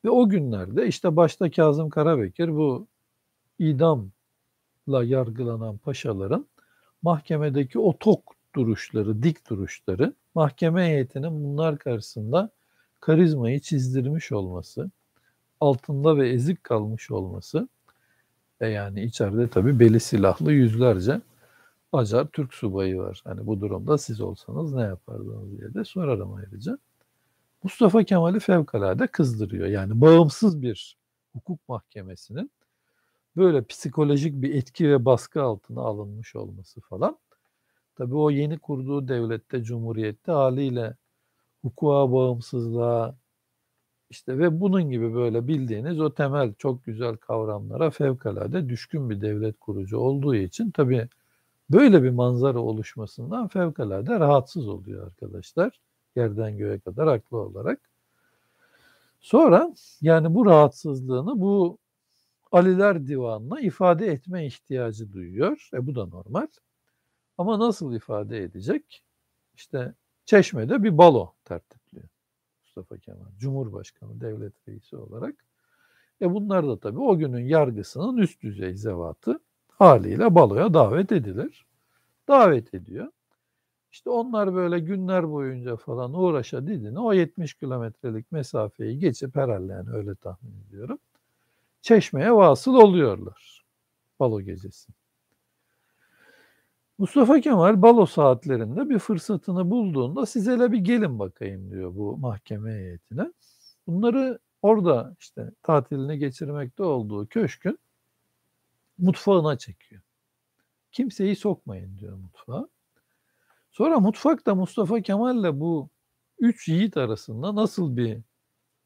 Ve o günlerde işte başta Kazım Karabekir bu idamla yargılanan paşaların mahkemedeki o tok duruşları, dik duruşları, mahkeme heyetinin bunlar karşısında karizmayı çizdirmiş olması, altında ve ezik kalmış olması ve yani içeride tabii beli silahlı yüzlerce acar Türk subayı var. Hani bu durumda siz olsanız ne yapardınız diye de sorarım ayrıca. Mustafa Kemal'i fevkalade kızdırıyor. Yani bağımsız bir hukuk mahkemesinin böyle psikolojik bir etki ve baskı altına alınmış olması falan. Tabii o yeni kurduğu devlette, cumhuriyette haliyle hukuka, bağımsızlığa işte ve bunun gibi böyle bildiğiniz o temel çok güzel kavramlara fevkalade düşkün bir devlet kurucu olduğu için tabii böyle bir manzara oluşmasından fevkalade rahatsız oluyor arkadaşlar. Yerden göğe kadar haklı olarak. Sonra yani bu rahatsızlığını bu Aliler Divanı'na ifade etme ihtiyacı duyuyor. Bu da normal. Ama nasıl ifade edecek? İşte Çeşme'de bir balo tertipliyor Mustafa Kemal. Cumhurbaşkanı, devlet reisi olarak. Bunlar da tabii o günün yargısının üst düzey zevatı haliyle baloya davet edilir. Davet ediyor. İşte onlar böyle günler boyunca falan uğraşa didine o 70 kilometrelik mesafeyi geçip herhalde, yani öyle tahmin ediyorum, Çeşme'ye vasıl oluyorlar balo gecesi. Mustafa Kemal balo saatlerinde bir fırsatını bulduğunda siz hele bir gelin bakayım diyor bu mahkeme heyetine. Bunları orada işte tatilini geçirmekte olduğu köşkün mutfağına çekiyor. Kimseyi sokmayın diyor mutfağa. Sonra mutfakta Mustafa Kemal'le bu üç yiğit arasında nasıl bir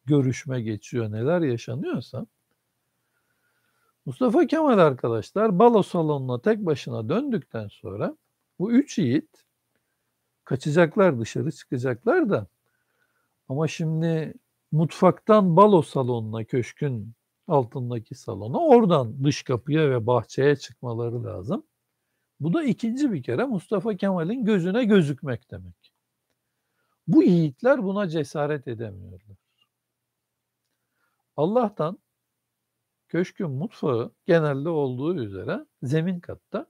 görüşme geçiyor, neler yaşanıyorsa. Mustafa Kemal arkadaşlar balo salonuna tek başına döndükten sonra bu üç yiğit kaçacaklar, dışarı çıkacaklar da ama şimdi mutfaktan balo salonuna, köşkün altındaki salona, oradan dış kapıya ve bahçeye çıkmaları lazım. Bu da ikinci bir kere Mustafa Kemal'in gözüne gözükmek demek. Bu yiğitler buna cesaret edemiyorlar. Allah'tan köşkün mutfağı genelde olduğu üzere zemin katta,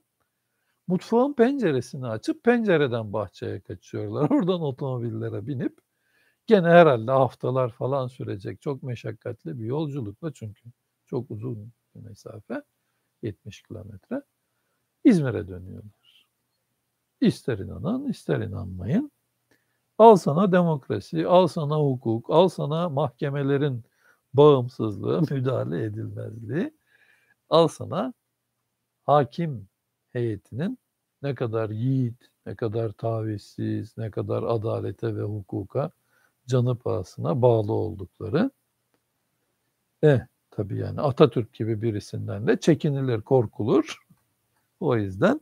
mutfağın penceresini açıp pencereden bahçeye kaçıyorlar. Oradan otomobillere binip gene herhalde haftalar falan sürecek çok meşakkatli bir yolculukla, çünkü çok uzun bir mesafe, 70 kilometre. İzmir'e dönüyorlar. İster inanan, ister inanmayın. Al sana demokrasi, al sana hukuk, al sana mahkemelerin bağımsızlığı, müdahale edilmezliği, al sana hakim heyetinin ne kadar yiğit, ne kadar tavizsiz, ne kadar adalete ve hukuka canı pahasına bağlı oldukları. Tabii yani Atatürk gibi birisinden de çekinilir, korkulur. O yüzden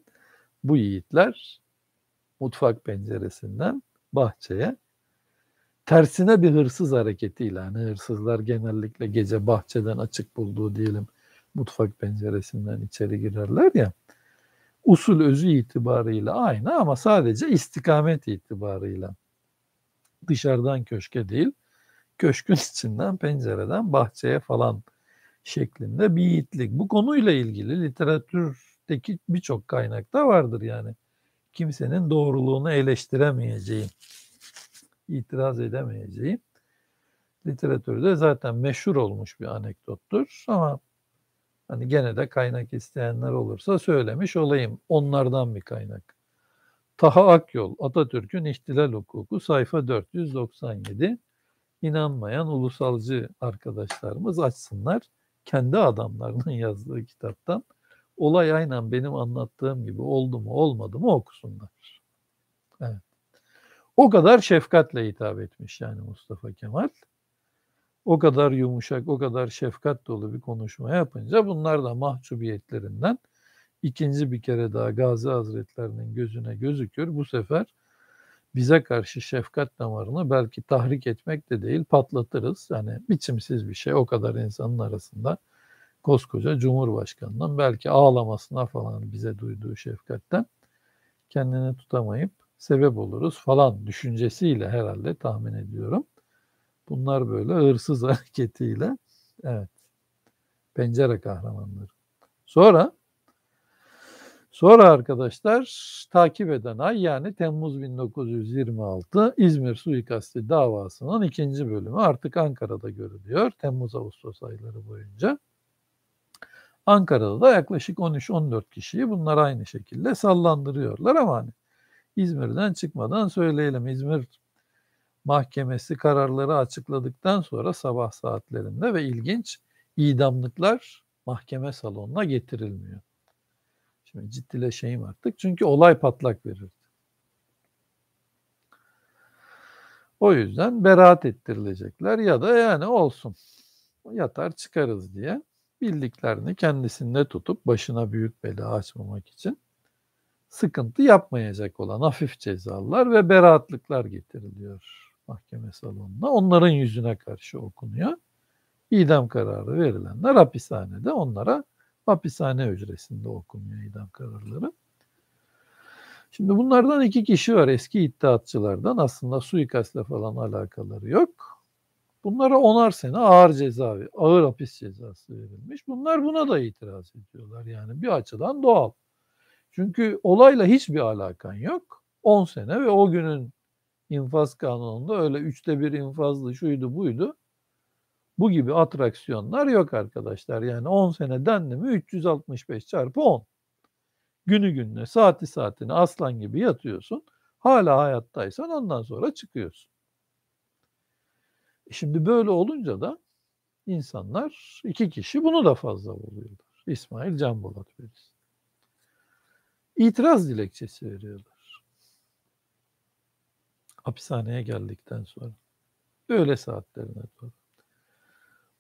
bu yiğitler mutfak penceresinden bahçeye tersine bir hırsız hareketiyle, yani hırsızlar genellikle gece bahçeden açık bulduğu diyelim mutfak penceresinden içeri girerler ya, usul özü itibarıyla aynı ama sadece istikamet itibarıyla dışarıdan köşke değil, köşkün içinden, pencereden bahçeye falan şeklinde bir yiğitlik. Bu konuyla ilgili literatürdeki birçok kaynakta vardır, yani kimsenin doğruluğunu eleştiremeyeceği, itiraz edemeyeceği, literatürde zaten meşhur olmuş bir anekdottur ama hani gene de kaynak isteyenler olursa söylemiş olayım, onlardan bir kaynak. Taha Akyol, Atatürk'ün İhtilal Hukuku, sayfa 497. İnanmayan ulusalcı arkadaşlarımız açsınlar, kendi adamlarının yazdığı kitaptan olay aynen benim anlattığım gibi oldu mu olmadı mı okusunlar. Evet. O kadar şefkatle hitap etmiş yani Mustafa Kemal. o kadar yumuşak, o kadar şefkat dolu bir konuşma yapınca bunlar da mahcubiyetlerinden ikinci bir kere daha Gazi Hazretlerinin gözüne gözükür. Bu sefer bize karşı şefkat damarını belki tahrik etmek de değil, patlatırız. Yani biçimsiz bir şey, o kadar insanın arasında koskoca Cumhurbaşkanı'ndan belki ağlamasına falan bize duyduğu şefkatten kendini tutamayıp sebep oluruz falan düşüncesiyle herhalde, tahmin ediyorum. Bunlar böyle hırsız hareketiyle, evet, pencere kahramanları. Sonra arkadaşlar takip eden ay, yani Temmuz 1926 İzmir suikasti davasının ikinci bölümü artık Ankara'da görülüyor. Temmuz-Ağustos ayları boyunca. Ankara'da da yaklaşık 13-14 kişiyi bunlar aynı şekilde sallandırıyorlar ama hani İzmir'den çıkmadan söyleyelim, İzmir Mahkemesi kararları açıkladıktan sonra sabah saatlerinde ve ilginç, idamlıklar mahkeme salonuna getirilmiyor. Şimdi ciddileşeyim artık, çünkü olay patlak verirdi. O yüzden beraat ettirilecekler ya da yani olsun yatar çıkarız diye bildiklerini kendisinde tutup başına büyük bela açmamak için sıkıntı yapmayacak olan hafif cezalar ve beraatlıklar getiriliyor mahkeme salonuna. Onların yüzüne karşı okunuyor. İdam kararı verilenler hapishanede, onlara hapishane hücresinde okunuyor idam kararları. Şimdi bunlardan iki kişi var eski iddiatçılardan. Aslında suikastle falan alakaları yok. Bunlara 10'ar sene ağır ceza, ağır hapis cezası verilmiş. Bunlar buna da itiraz ediyorlar. Yani bir açıdan doğal. Çünkü olayla hiçbir alakan yok. 10 sene ve o günün infaz kanununda öyle 1/3 infazlı, şuydu buydu, bu gibi atraksiyonlar yok arkadaşlar. Yani 10 sene dendi mi 365 × 10. Günü gününe, saati saatine aslan gibi yatıyorsun. Hala hayattaysan ondan sonra çıkıyorsun. Şimdi böyle olunca da insanlar, iki kişi bunu da fazla buluyorlar. İsmail Can Bolat Bey'dir. İtiraz dilekçesi veriyorlar. Hapishaneye geldikten sonra. Öğle saatlerine doğru.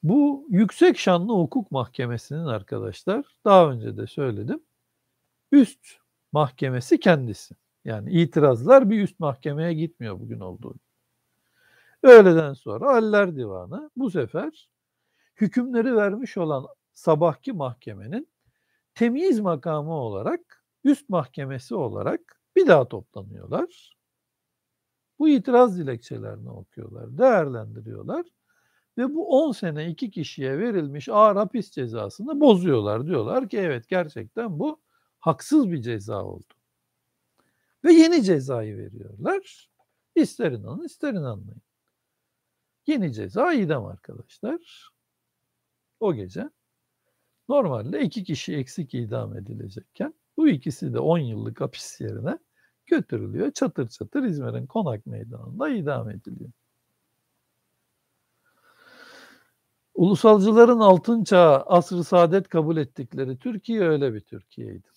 Bu Yüksek Şanlı Hukuk Mahkemesi'nin arkadaşlar, daha önce de söyledim, üst mahkemesi kendisi. Yani itirazlar bir üst mahkemeye gitmiyor bugün olduğu gibi. Öğleden sonra Haller Divanı bu sefer hükümleri vermiş olan sabahki mahkemenin temyiz makamı olarak, üst mahkemesi olarak bir daha toplanıyorlar. Bu itiraz dilekçelerini okuyorlar, değerlendiriyorlar. Ve bu 10 sene iki kişiye verilmiş ağır hapis cezasını bozuyorlar. Diyorlar ki evet, gerçekten bu haksız bir ceza oldu. Ve yeni cezayı veriyorlar. İster inanın ister inanmayın. Yeni ceza idam arkadaşlar. O gece normalde iki kişi eksik idam edilecekken bu ikisi de 10 yıllık hapis yerine götürülüyor. Çatır çatır İzmir'in Konak Meydanı'nda idam ediliyor. Ulusalcıların altın çağı, asr-ı saadet kabul ettikleri Türkiye öyle bir Türkiye'ydi.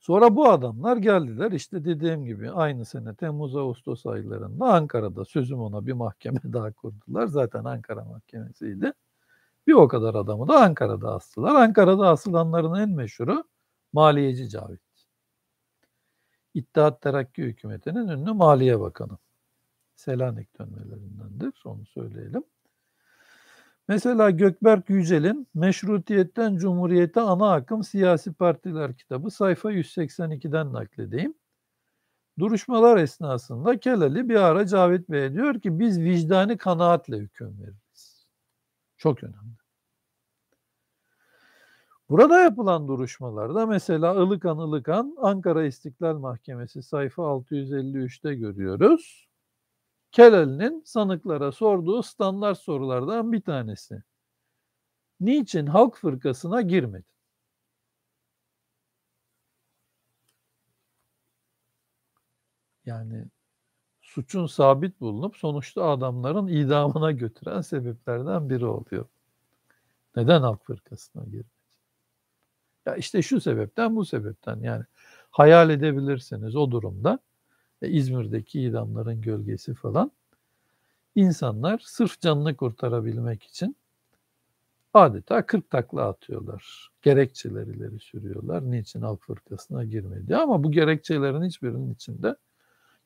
Sonra bu adamlar geldiler, işte dediğim gibi aynı sene Temmuz-Ağustos aylarında Ankara'da, sözüm ona, bir mahkeme daha kurdular. Zaten Ankara mahkemesiydi. Bir o kadar adamı da Ankara'da astılar. Ankara'da asılanların en meşhuru Maliyeci Cavit. İttihat Terakki Hükümeti'nin ünlü Maliye Bakanı. Selanik dönmelerindendir, onu söyleyelim. Mesela Gökberk Yücel'in Meşrutiyetten Cumhuriyete Ana Akım Siyasi Partiler kitabı, sayfa 182'den nakledeyim. Duruşmalar esnasında Keleli bir ara Cavit Bey'e diyor ki biz vicdani kanaatle hüküm veririz. Çok önemli. Burada yapılan duruşmalarda mesela Ilıkan Ilıkan, Ankara İstiklal Mahkemesi, sayfa 653'te görüyoruz. Keleli'nin sanıklara sorduğu standart sorulardan bir tanesi. Niçin Halk Fırkası'na girmedin? Yani suçun sabit bulunup sonuçta adamların idamına götüren sebeplerden biri oluyor. Neden Halk Fırkası'na girmedin? Ya işte şu sebepten, bu sebepten. Yani hayal edebilirsiniz o durumda. İzmir'deki idamların gölgesi falan. insanlar sırf canını kurtarabilmek için adeta 40 takla atıyorlar. Gerekçeler ileri sürüyorlar. Niçin halk fırkasına girmedi? Ama bu gerekçelerin hiçbirinin içinde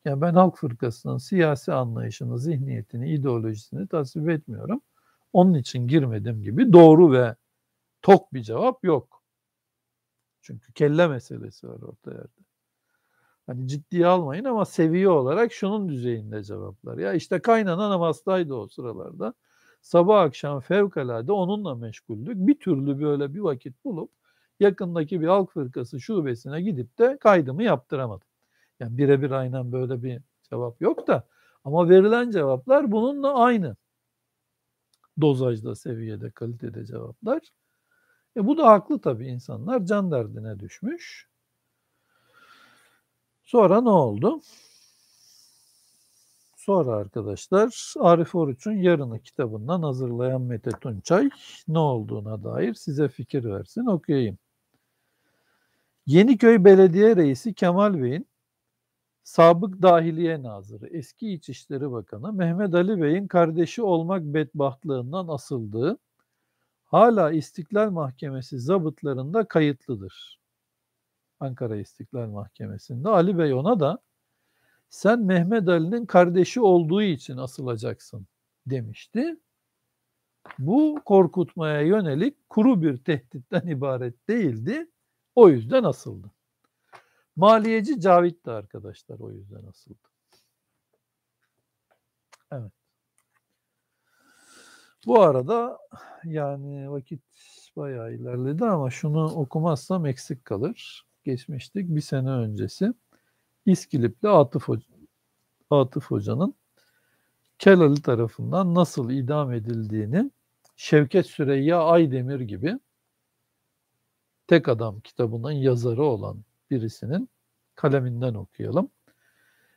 yani ben halk fırkasının siyasi anlayışını, zihniyetini, ideolojisini tasvip etmiyorum. Onun için girmedim gibi doğru ve tok bir cevap yok. Çünkü kelle meselesi var ortaya. Hani ciddiye almayın ama seviye olarak şunun düzeyinde cevaplar. Ya işte kaynanan hastaydı o sıralarda. Sabah akşam fevkalade onunla meşguldük. Bir türlü böyle bir vakit bulup yakındaki bir halk fırkası şubesine gidip de kaydımı yaptıramadım. Yani birebir aynen böyle bir cevap yok da ama verilen cevaplar bununla aynı. Dozajda, seviyede, kalitede cevaplar. Bu da haklı tabii, insanlar can derdine düşmüş. Sonra ne oldu? Sonra arkadaşlar Arif Oruç'un Yarını kitabından hazırlayan Mete Tunçay ne olduğuna dair size fikir versin, okuyayım. Yeniköy Belediye Reisi Kemal Bey'in sabık Dahiliye Nazırı, eski İçişleri Bakanı Mehmet Ali Bey'in kardeşi olmak bedbahtlığından asıldığı hala İstiklal Mahkemesi zabıtlarında kayıtlıdır. Ankara İstiklal Mahkemesi'nde Ali Bey ona da sen Mehmet Ali'nin kardeşi olduğu için asılacaksın demişti. Bu korkutmaya yönelik kuru bir tehditten ibaret değildi. O yüzden asıldı. Maliyeci Cavit de arkadaşlar o yüzden asıldı. Evet. Bu arada yani vakit bayağı ilerledi ama şunu okumazsam eksik kalır. Geçmiştik bir sene öncesi. İskilipli Atıf Hoca'nın Keleli tarafından nasıl idam edildiğini Şevket Süreyya Aydemir gibi tek adam kitabının yazarı olan birisinin kaleminden okuyalım.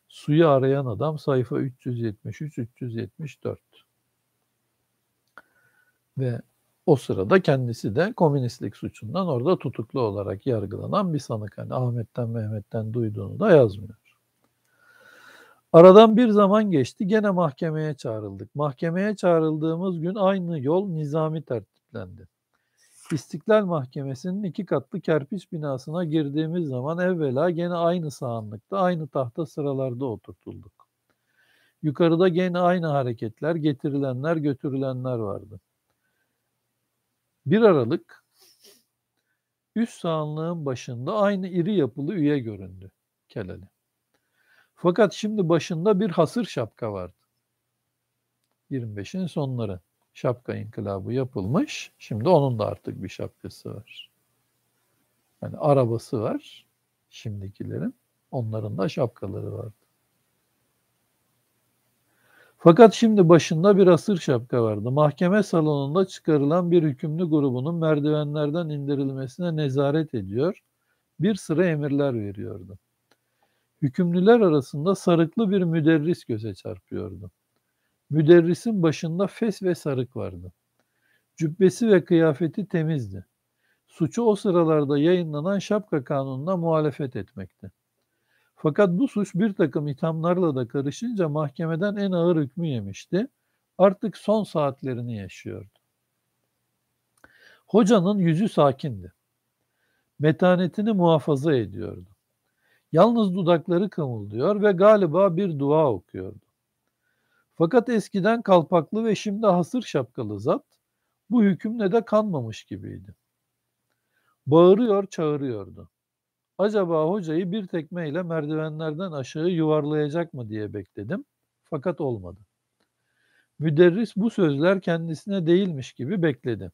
Suyu arayan adam sayfa 373-374 ve o sırada kendisi de komünistlik suçundan orada tutuklu olarak yargılanan bir sanık. Hani Ahmet'ten Mehmet'ten duyduğunu da yazmıyor. Aradan bir zaman geçti, gene mahkemeye çağrıldık. Mahkemeye çağrıldığımız gün aynı yol nizami tertiplendi. İstiklal Mahkemesi'nin 2 katlı kerpiç binasına girdiğimiz zaman evvela gene aynı sahanlıkta, aynı tahta sıralarda oturtulduk. Yukarıda gene aynı hareketler, getirilenler, götürülenler vardı. 1 Aralık üst sahanlığın başında aynı iri yapılı üye göründü, Keleli. Fakat şimdi başında bir hasır şapka vardı. 25'in sonları. Şapka inkılabı yapılmış. Şimdi onun da artık bir şapkası var. Yani arabası var şimdikilerin. Onların da şapkaları vardı. Fakat şimdi başında bir hasır şapka vardı. Mahkeme salonunda çıkarılan bir hükümlü grubunun merdivenlerden indirilmesine nezaret ediyor. Bir sıra emirler veriyordu. Hükümlüler arasında sarıklı bir müderris göze çarpıyordu. Müderrisin başında fes ve sarık vardı. Cübbesi ve kıyafeti temizdi. Suçu o sıralarda yayınlanan şapka kanununa muhalefet etmekti. Fakat bu suç bir takım ithamlarla da karışınca mahkemeden en ağır hükmü yemişti. Artık son saatlerini yaşıyordu. Hocanın yüzü sakindi. Metanetini muhafaza ediyordu. Yalnız dudakları kımıldıyor ve galiba bir dua okuyordu. Fakat eskiden kalpaklı ve şimdi hasır şapkalı zat bu hükümle de kanmamış gibiydi. Bağırıyor, çağırıyordu. Acaba hocayı bir tekmeyle merdivenlerden aşağı yuvarlayacak mı diye bekledim. Fakat olmadı. Müderris bu sözler kendisine değilmiş gibi bekledi.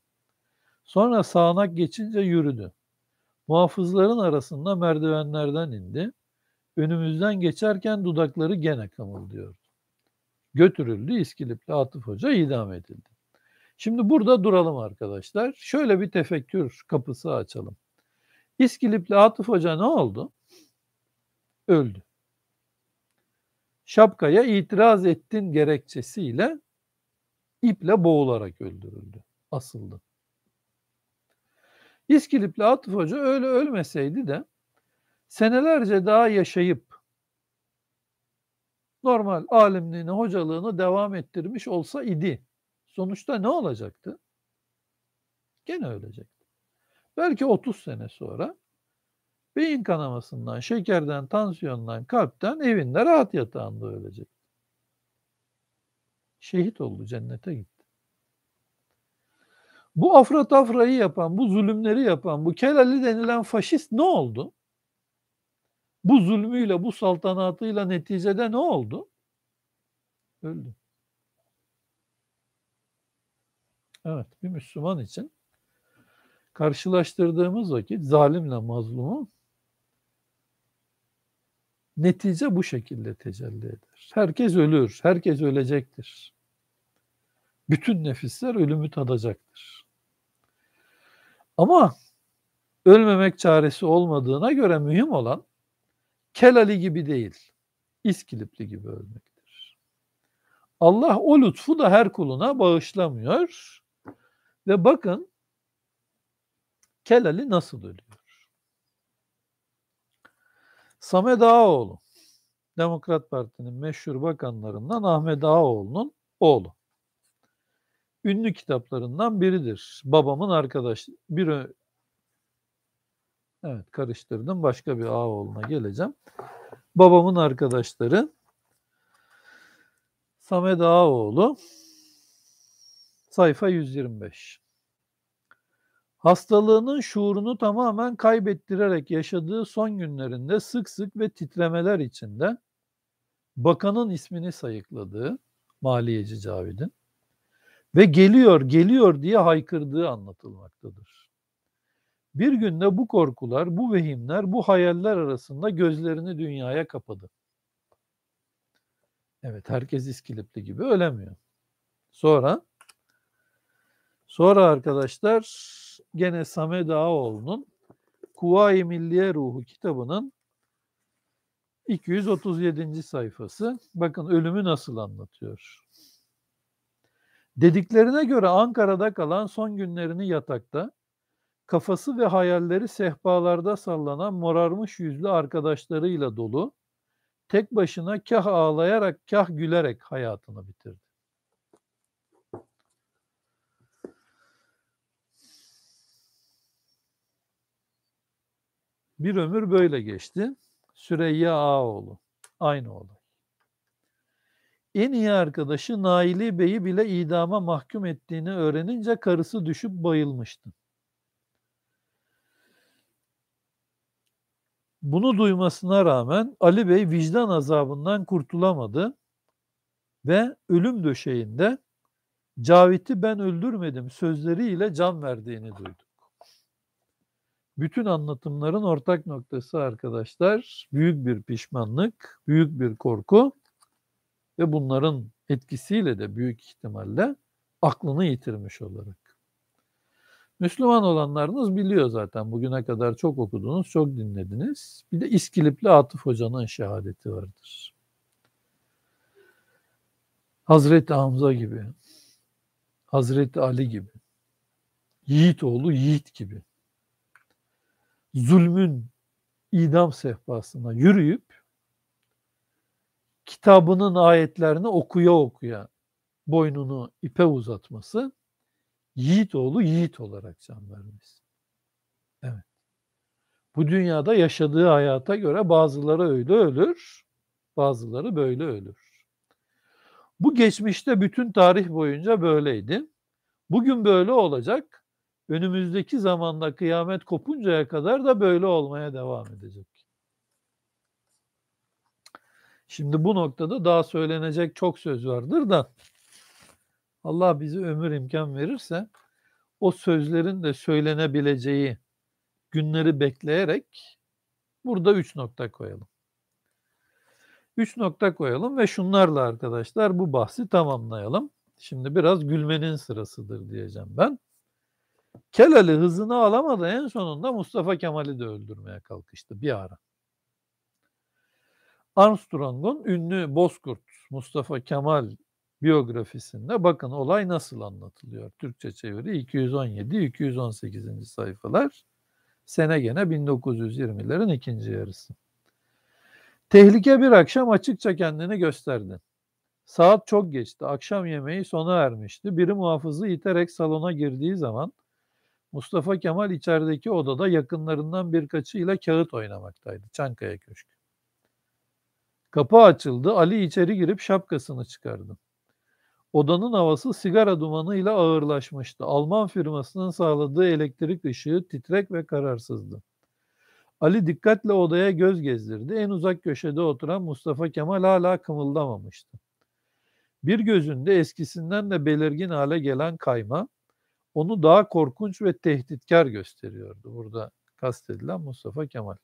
Sonra sağanak geçince yürüdü. Muhafızların arasında merdivenlerden indi. Önümüzden geçerken dudakları gene kımıldıyordu. Götürüldü, İskilipli Atıf Hoca idam edildi. Şimdi burada duralım arkadaşlar. Şöyle bir tefekkür kapısı açalım. İskilipli Atıf Hoca ne oldu? Öldü. Şapkaya itiraz ettin gerekçesiyle iple boğularak öldürüldü. Asıldı. İskilipli Atıf Hoca öyle ölmeseydi de senelerce daha yaşayıp normal alimliğini, hocalığını devam ettirmiş olsa idi, sonuçta ne olacaktı? Gene ölecekti. Belki 30 sene sonra beyin kanamasından, şekerden, tansiyondan, kalpten evinde rahat yatağında ölecekti. Şehit oldu, cennete gitti. Bu afratafrayı yapan, bu zulümleri yapan, bu Keleli denilen faşist ne oldu? Bu zulmüyle, bu saltanatıyla neticede ne oldu? Öldü. Evet, bir Müslüman için karşılaştırdığımız vakit zalimle mazlumu netice bu şekilde tecelli eder. Herkes ölür, herkes ölecektir. Bütün nefisler ölümü tadacaktır. Ama ölmemek çaresi olmadığına göre mühim olan Keleli gibi değil, İskilipli gibi ölmektir. Allah o lütfu da her kuluna bağışlamıyor ve bakın Keleli nasıl ölüyor? Samet Ağaoğlu, Demokrat Parti'nin meşhur bakanlarından Ahmet Ağaoğlu'nun oğlu. Ünlü kitaplarından biridir. Babamın arkadaşı, evet, karıştırdım. Başka bir Ağaoğlu'na geleceğim. Babamın arkadaşları Samet Ağaoğlu, sayfa 125. Hastalığının şuurunu tamamen kaybettirerek yaşadığı son günlerinde sık sık ve titremeler içinde bakanın ismini sayıkladığı maliyeci Cavid'in ve geliyor geliyor diye haykırdığı anlatılmaktadır. Bir günde bu korkular, bu vehimler, bu hayaller arasında gözlerini dünyaya kapadı. Evet, herkes İskilipli gibi ölemiyor. Sonra arkadaşlar gene Samet Ağaoğlu'nun Kuvayi Milliye Ruhu kitabının 237. sayfası. Bakın ölümü nasıl anlatıyor. Dediklerine göre Ankara'da kalan son günlerini yatakta, kafası ve hayalleri sehpalarda sallanan morarmış yüzlü arkadaşlarıyla dolu, tek başına kah ağlayarak kah gülerek hayatını bitirdi. Bir ömür böyle geçti. Süreyya Ağaoğlu, aynı olay. En iyi arkadaşı Naili Bey'i bile idama mahkum ettiğini öğrenince karısı düşüp bayılmıştı. Bunu duymasına rağmen Ali Bey vicdan azabından kurtulamadı ve ölüm döşeğinde Cavit'i ben öldürmedim sözleriyle can verdiğini duyduk. Bütün anlatımların ortak noktası arkadaşlar, büyük bir pişmanlık, büyük bir korku ve bunların etkisiyle de büyük ihtimalle aklını yitirmiş olarak. Müslüman olanlarınız biliyor zaten, bugüne kadar çok okudunuz, çok dinlediniz. Bir de İskilipli Atıf Hoca'nın şehadeti vardır. Hazreti Hamza gibi, Hazreti Ali gibi, yiğit oğlu yiğit gibi. Zulmün idam sehpasına yürüyüp kitabının ayetlerini okuya okuya boynunu ipe uzatması, yiğit oğlu yiğit olarak can vermesi. Evet. Bu dünyada yaşadığı hayata göre bazıları öyle ölür, bazıları böyle ölür. Bu geçmişte bütün tarih boyunca böyleydi. Bugün böyle olacak. Önümüzdeki zamanda kıyamet kopuncaya kadar da böyle olmaya devam edecek. Şimdi bu noktada daha söylenecek çok söz vardır da Allah bize ömür imkan verirse o sözlerin de söylenebileceği günleri bekleyerek burada 3 nokta koyalım. 3 nokta koyalım ve şunlarla arkadaşlar bu bahsi tamamlayalım. Şimdi biraz gülmenin sırasıdır diyeceğim ben. Keleli hızını alamadı, en sonunda Mustafa Kemal'i de öldürmeye kalkıştı bir ara. Armstrong'un ünlü Bozkurt Mustafa Kemal biyografisinde bakın olay nasıl anlatılıyor. Türkçe çeviri 217-218. sayfalar. Sene gene 1920'lerin ikinci yarısı. Tehlike bir akşam açıkça kendini gösterdi. Saat çok geçti. Akşam yemeği sona ermişti. Biri muhafızı iterek salona girdiği zaman Mustafa Kemal içerideki odada yakınlarından birkaçıyla kağıt oynamaktaydı. Çankaya Köşkü. Kapı açıldı. Ali içeri girip şapkasını çıkardı. Odanın havası sigara dumanıyla ağırlaşmıştı. Alman firmasının sağladığı elektrik ışığı titrek ve kararsızdı. Ali dikkatle odaya göz gezdirdi. En uzak köşede oturan Mustafa Kemal hala kımıldamamıştı. Bir gözünde eskisinden de belirgin hale gelen kayma onu daha korkunç ve tehditkar gösteriyordu. Burada kastedilen Mustafa Kemal.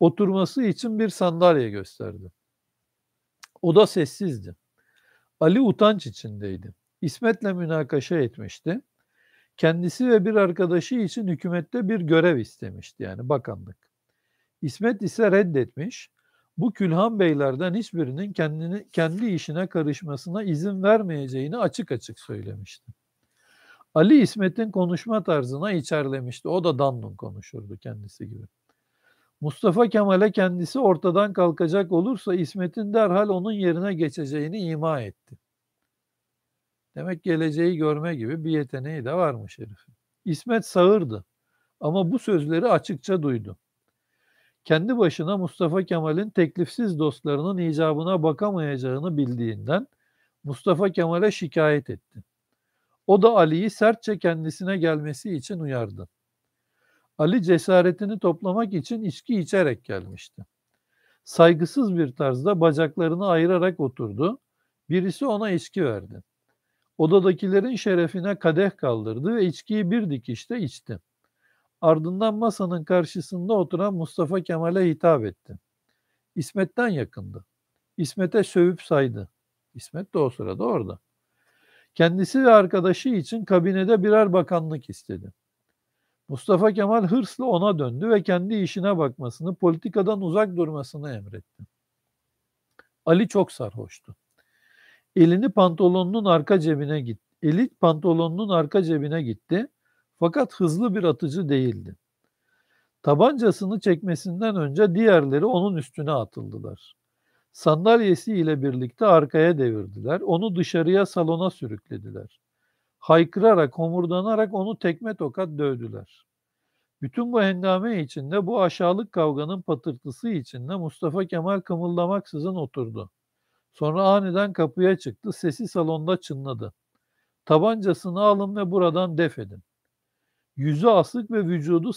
Oturması için bir sandalye gösterdi. Oda sessizdi. Ali utanç içindeydi. İsmet'le münakaşa etmişti. Kendisi ve bir arkadaşı için hükümette bir görev istemişti, yani bakanlık. İsmet ise reddetmiş. Bu külhan beylerden hiçbirinin kendi işine karışmasına izin vermeyeceğini açık açık söylemişti. Ali İsmet'in konuşma tarzına içerlemişti. O da dandun konuşurdu kendisi gibi. Mustafa Kemal'e kendisi ortadan kalkacak olursa İsmet'in derhal onun yerine geçeceğini ima etti. Demek geleceği görme gibi bir yeteneği de varmış herifin. İsmet sağırdı ama bu sözleri açıkça duydu. Kendi başına Mustafa Kemal'in teklifsiz dostlarının icabına bakamayacağını bildiğinden Mustafa Kemal'e şikayet etti. O da Ali'yi sertçe kendisine gelmesi için uyardı. Ali cesaretini toplamak için içki içerek gelmişti. Saygısız bir tarzda bacaklarını ayırarak oturdu. Birisi ona içki verdi. Odadakilerin şerefine kadeh kaldırdı ve içkiyi bir dikişte içti. Ardından masanın karşısında oturan Mustafa Kemal'e hitap etti. İsmet'ten yakındı. İsmet'e sövüp saydı. İsmet de o sırada orada. Kendisi ve arkadaşı için kabinede birer bakanlık istedi. Mustafa Kemal hırsla ona döndü ve kendi işine bakmasını, politikadan uzak durmasını emretti. Ali çok sarhoştu. Eli pantolonunun arka cebine gitti. Fakat hızlı bir atıcı değildi. Tabancasını çekmesinden önce diğerleri onun üstüne atıldılar. Sandalyesi ile birlikte arkaya devirdiler. Onu dışarıya, salona sürüklediler. Haykırarak, homurdanarak onu tekme tokat dövdüler. Bütün bu hengame içinde, bu aşağılık kavganın patırtısı içinde Mustafa Kemal kımıldamaksızın oturdu. Sonra aniden kapıya çıktı, sesi salonda çınladı. Tabancasını alın ve buradan def edin. Yüzü asık ve vücudu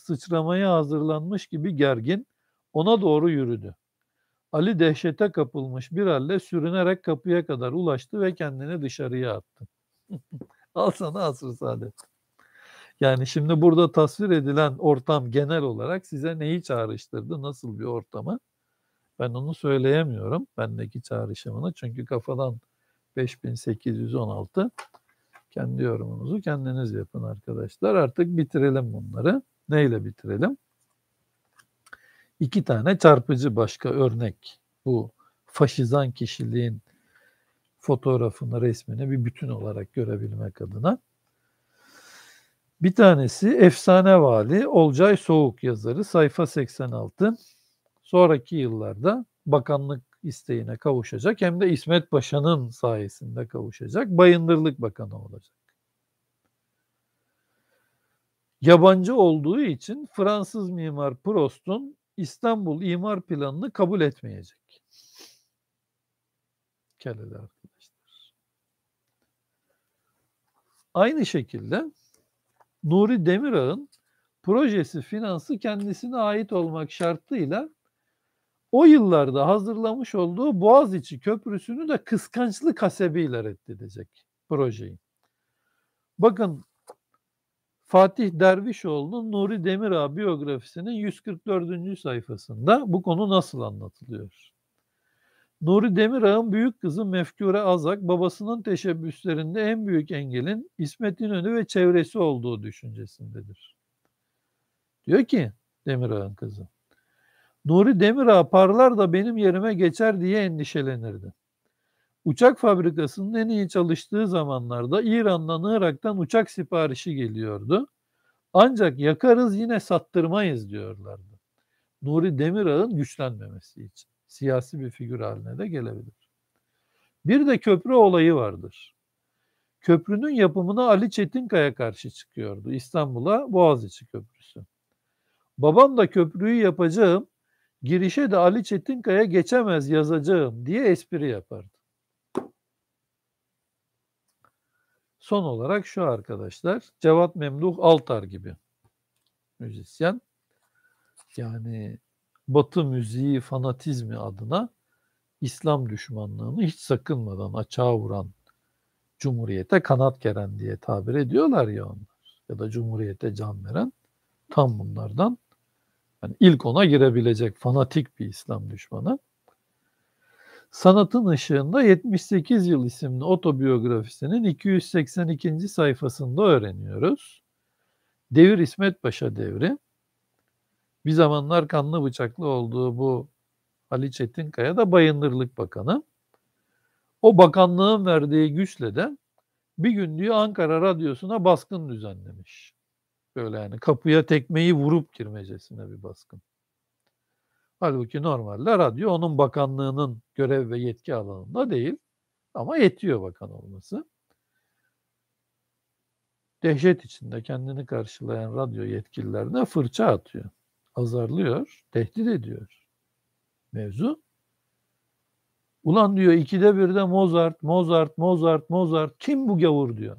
sıçramaya hazırlanmış gibi gergin, ona doğru yürüdü. Ali dehşete kapılmış bir halde sürünerek kapıya kadar ulaştı ve kendini dışarıya attı. Al sana asr-ı saadet. Yani şimdi burada tasvir edilen ortam genel olarak size neyi çağrıştırdı, nasıl bir ortamı? Ben onu söyleyemiyorum, bendeki çağrışımını, çünkü kafadan 5816. Kendi yorumunuzu kendiniz yapın arkadaşlar. Artık bitirelim bunları. Neyle bitirelim? 2 tane çarpıcı başka örnek. Bu faşizan kişiliğin fotoğrafını, resmini bir bütün olarak görebilmek adına. Bir tanesi Efsane Vali Olcay Soğuk yazarı, sayfa 86. Sonraki yıllarda bakanlık isteğine kavuşacak, hem de İsmet Paşa'nın sayesinde kavuşacak. Bayındırlık Bakanı olacak. Yabancı olduğu için Fransız mimar Proust'un İstanbul imar planını kabul etmeyecek. Keleli arkadaşlar. Aynı şekilde Nuri Demirağ'ın projesi, finansı kendisine ait olmak şartıyla o yıllarda hazırlamış olduğu Boğaziçi Köprüsü'nü de kıskançlık hasebiyle reddedecek projeyi. Bakın, Fatih Dervişoğlu'nun Nuri Demirağ biyografisinin 144. sayfasında bu konu nasıl anlatılıyor? Nuri Demirağ'ın büyük kızı Mefkure Azak, babasının teşebbüslerinde en büyük engelin İsmet İnönü ve çevresi olduğu düşüncesindedir. Diyor ki Demirağ'ın kızı, Nuri Demirağ parlar da benim yerime geçer diye endişelenirdi. Uçak fabrikasının en iyi çalıştığı zamanlarda İran'dan, Irak'tan uçak siparişi geliyordu. Ancak yakarız yine sattırmayız diyorlardı. Nuri Demirağ'ın güçlenmemesi için siyasi bir figür haline de gelebilir. Bir de köprü olayı vardır. Köprünün yapımına Ali Çetinkaya karşı çıkıyordu. İstanbul'a Boğaziçi Köprüsü. Babam da köprüyü yapacağım, girişe de Ali Çetinkaya geçemez yazacağım diye espri yapardı. Son olarak şu arkadaşlar, Cevat Memduh Altar gibi müzisyen. Yani Batı müziği fanatizmi adına İslam düşmanlığını hiç sakınmadan açığa vuran Cumhuriyete kanat geren diye tabir ediyorlar ya onlar. Ya da Cumhuriyete can veren tam bunlardan. Yani ilk ona girebilecek fanatik bir İslam düşmanı. Sanatın Işığında 78 Yıl isimli otobiyografisinin 282. sayfasında öğreniyoruz. Devir İsmet Paşa devri. Bir zamanlar kanlı bıçaklı olduğu bu Ali Çetinkaya da Bayındırlık Bakanı. O bakanlığın verdiği güçle de bir gün diyor Ankara Radyosu'na baskın düzenlemiş. Böyle yani kapıya tekmeyi vurup girmecesine bir baskın. Halbuki normalde radyo onun bakanlığının görev ve yetki alanında değil ama yetiyor bakan olması. Dehşet içinde kendini karşılayan radyo yetkililerine fırça atıyor, azarlıyor, tehdit ediyor. Mevzu. Ulan diyor 2'de 1'de Mozart kim bu gavur diyor.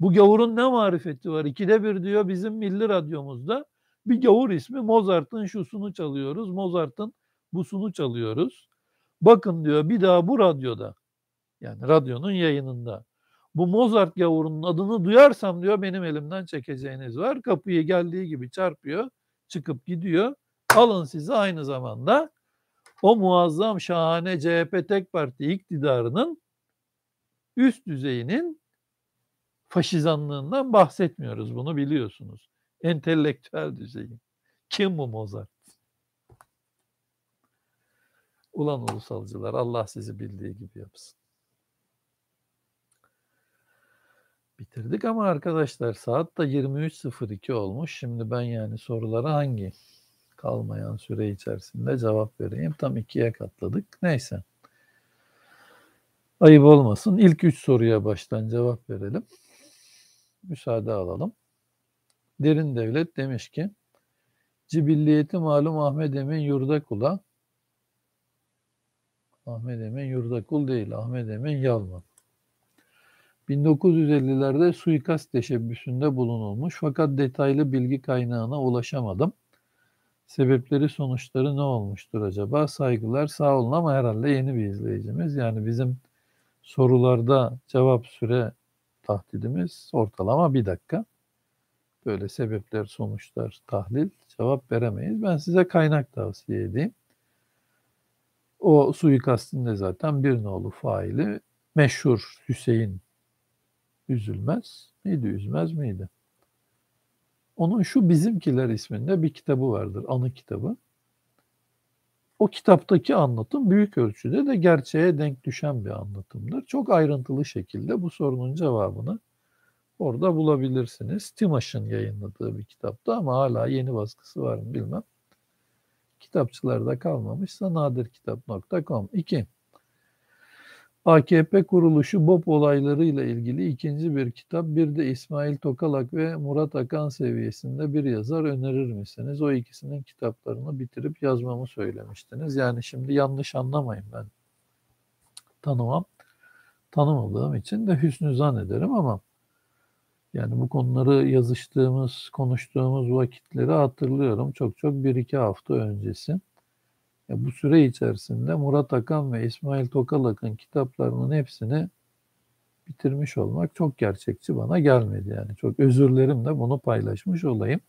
Bu gavurun ne marifeti var? 2'de 1 diyor bizim milli radyomuzda bir gavur ismi Mozart'ın şusunu çalıyoruz, Mozart'ın busunu çalıyoruz. Bakın diyor bir daha bu radyoda, yani radyonun yayınında bu Mozart gavurunun adını duyarsam diyor benim elimden çekeceğiniz var. Kapıyı geldiği gibi çarpıyor, çıkıp gidiyor. Alın sizi aynı zamanda o muazzam şahane CHP tek parti iktidarının üst düzeyinin faşizanlığından bahsetmiyoruz. Bunu biliyorsunuz. Entelektüel düzeyin. Kim bu Mozart? Ulan ulusalcılar, Allah sizi bildiği gibi yapsın. Bitirdik ama arkadaşlar saat da 23.02 olmuş. Şimdi ben yani sorulara hangi kalmayan süre içerisinde cevap vereyim. Tam 2'ye katladık. Neyse. Ayıp olmasın. İlk 3 soruya baştan cevap verelim. Müsaade alalım. Derin Devlet demiş ki Cibilliyeti malum Ahmet Emin Yurdakul'a, Ahmet Emin Yurdakul değil, Ahmet Emin Yalman, 1950'lerde suikast teşebbüsünde bulunulmuş fakat detaylı bilgi kaynağına ulaşamadım. Sebepleri sonuçları ne olmuştur acaba? Saygılar, sağ olun. Ama herhalde yeni bir izleyicimiz. Yani bizim sorularda cevap süre tahdidimiz ortalama 1 dakika. Böyle sebepler, sonuçlar, tahlil cevap veremeyiz. Ben size kaynak tavsiye edeyim. O suikastın da zaten bir nolu faili meşhur Hüseyin Üzülmez miydi, Üzmez miydi? Onun şu Bizimkiler isminde bir kitabı vardır, anı kitabı. O kitaptaki anlatım büyük ölçüde de gerçeğe denk düşen bir anlatımdır. Çok ayrıntılı şekilde bu sorunun cevabını orada bulabilirsiniz. Timaş'ın yayınladığı bir kitaptı ama hala yeni baskısı var mı bilmem. Kitapçılarda kalmamışsa nadirkitap.com. 2. AKP kuruluşu BOP olaylarıyla ilgili ikinci bir kitap, bir de İsmail Tokalak ve Murat Akan seviyesinde bir yazar önerir misiniz? O ikisinin kitaplarını bitirip yazmamı söylemiştiniz. Yani şimdi yanlış anlamayın, ben tanımam. Tanımadığım için de hüsnü zannederim ama yani bu konuları yazıştığımız, konuştuğumuz vakitleri hatırlıyorum. Çok 1-2 hafta öncesi. Bu süre içerisinde Murat Akan ve İsmail Tokalak'ın kitaplarının hepsini bitirmiş olmak çok gerçekçi bana gelmedi. Yani çok özürlerimle bunu paylaşmış olayım.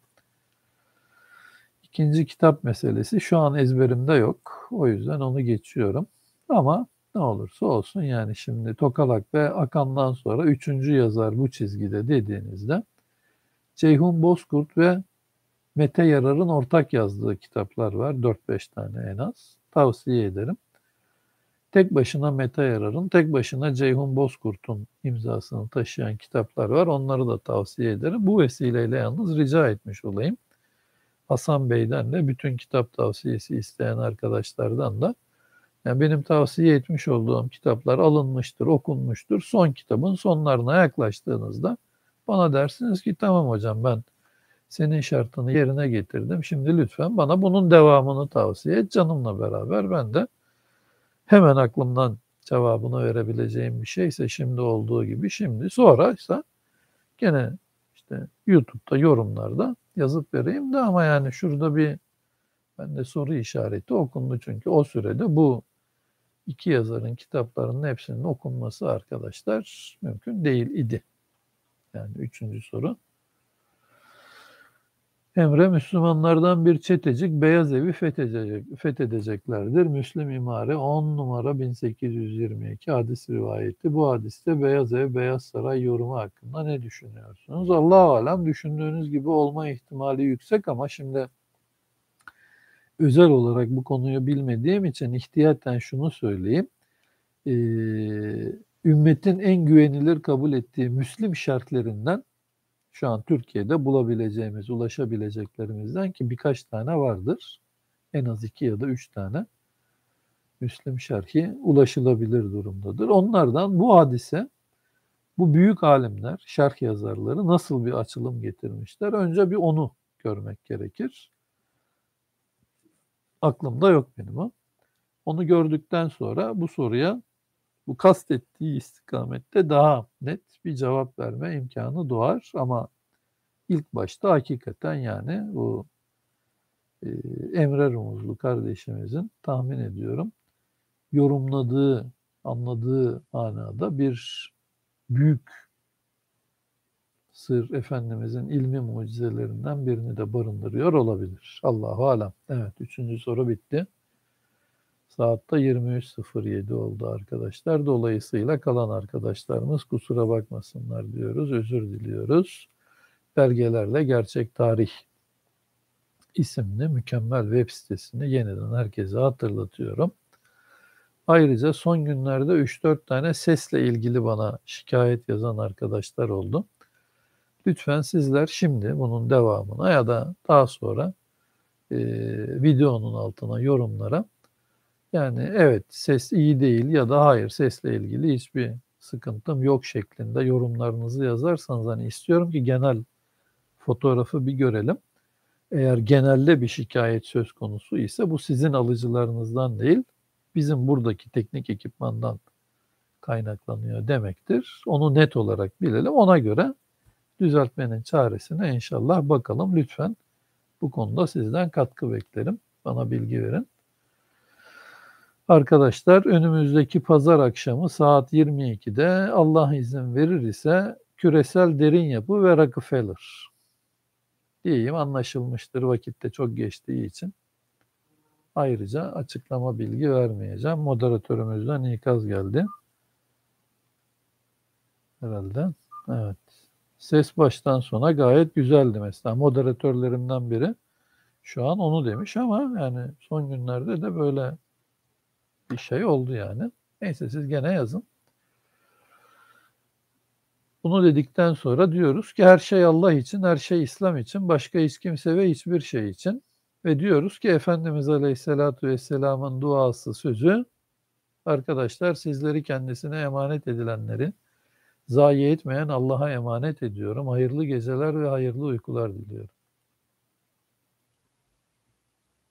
İkinci kitap meselesi şu an ezberimde yok. O yüzden onu geçiyorum. Ama ne olursa olsun yani şimdi Tokalak ve Akan'dan sonra 3. yazar bu çizgide dediğinizde Ceyhun Bozkurt ve Mete Yarar'ın ortak yazdığı kitaplar var. 4-5 tane en az. Tavsiye ederim. Tek başına Mete Yarar'ın, tek başına Ceyhun Bozkurt'un imzasını taşıyan kitaplar var. Onları da tavsiye ederim. Bu vesileyle yalnız rica etmiş olayım. Hasan Bey'den de, bütün kitap tavsiyesi isteyen arkadaşlardan da, yani benim tavsiye etmiş olduğum kitaplar alınmıştır, okunmuştur. Son kitabın sonlarına yaklaştığınızda bana dersiniz ki tamam hocam ben senin şartını yerine getirdim. Şimdi lütfen bana bunun devamını tavsiye et. Canımla beraber ben de hemen aklımdan cevabını verebileceğim bir şeyse şimdi olduğu gibi şimdi, sonra ise gene işte YouTube'da yorumlarda yazıp vereyim de, ama yani şurada bir bende soru işareti okundu, çünkü o sürede bu iki yazarın kitaplarının hepsinin okunması arkadaşlar mümkün değil idi. Yani üçüncü soru. Emre, Müslümanlardan bir çetecik Beyaz Evi fethedeceklerdir. Müslim İmare 10 numara 1822 hadis rivayeti. Bu hadiste Beyaz Ev, Beyaz Saray yorumu hakkında ne düşünüyorsunuz? Allah-u alem düşündüğünüz gibi olma ihtimali yüksek, ama şimdi özel olarak bu konuyu bilmediğim için ihtiyaten şunu söyleyeyim. Ümmetin en güvenilir kabul ettiği Müslim şartlarından şu an Türkiye'de bulabileceğimiz, ulaşabileceklerimizden ki birkaç tane vardır. En az 2 ya da 3 tane Müslim şerhi ulaşılabilir durumdadır. Onlardan bu hadise, bu büyük alimler, şerh yazarları nasıl bir açılım getirmişler? Önce bir onu görmek gerekir. Aklımda yok benim o. Onu gördükten sonra bu soruya, bu kastettiği istikamette daha net bir cevap verme imkanı doğar, ama ilk başta hakikaten yani bu Emre Rumuzlu kardeşimizin tahmin ediyorum yorumladığı, anladığı manada bir büyük sır, Efendimizin ilmi mucizelerinden birini de barındırıyor olabilir. Allahu alem. Evet, 3. soru bitti. Saatte 23.07 oldu arkadaşlar. Dolayısıyla kalan arkadaşlarımız kusura bakmasınlar diyoruz. Özür diliyoruz. Belgelerle Gerçek Tarih isimli mükemmel web sitesini yeniden herkese hatırlatıyorum. Ayrıca son günlerde 3-4 tane sesle ilgili bana şikayet yazan arkadaşlar oldu. Lütfen sizler şimdi bunun devamına ya da daha sonra videonun altına, yorumlara, yani evet ses iyi değil ya da hayır sesle ilgili hiçbir sıkıntım yok şeklinde yorumlarınızı yazarsanız, hani istiyorum ki genel fotoğrafı bir görelim. Eğer genelde bir şikayet söz konusu ise bu sizin alıcılarınızdan değil, bizim buradaki teknik ekipmandan kaynaklanıyor demektir. Onu net olarak bilelim. Ona göre düzeltmenin çaresine inşallah bakalım. Lütfen bu konuda sizden katkı beklerim. Bana bilgi verin. Arkadaşlar önümüzdeki pazar akşamı saat 22'de Allah izin verir ise Küresel Derin Yapı ve Rockefeller diyeyim, anlaşılmıştır, vakitte çok geçtiği için. Ayrıca açıklama bilgi vermeyeceğim. Moderatörümüzden ikaz geldi. Herhalde. Evet. Ses baştan sona gayet güzeldi mesela. Moderatörlerimden biri şu an onu demiş, ama yani son günlerde de böyle bir şey oldu yani. Neyse siz gene yazın. Bunu dedikten sonra diyoruz ki her şey Allah için, her şey İslam için, başka hiç kimse ve hiçbir şey için. Ve diyoruz ki Efendimiz Aleyhisselatü Vesselam'ın duası, sözü, arkadaşlar sizleri kendisine emanet edilenleri zayi etmeyen Allah'a emanet ediyorum. Hayırlı geceler ve hayırlı uykular diliyorum.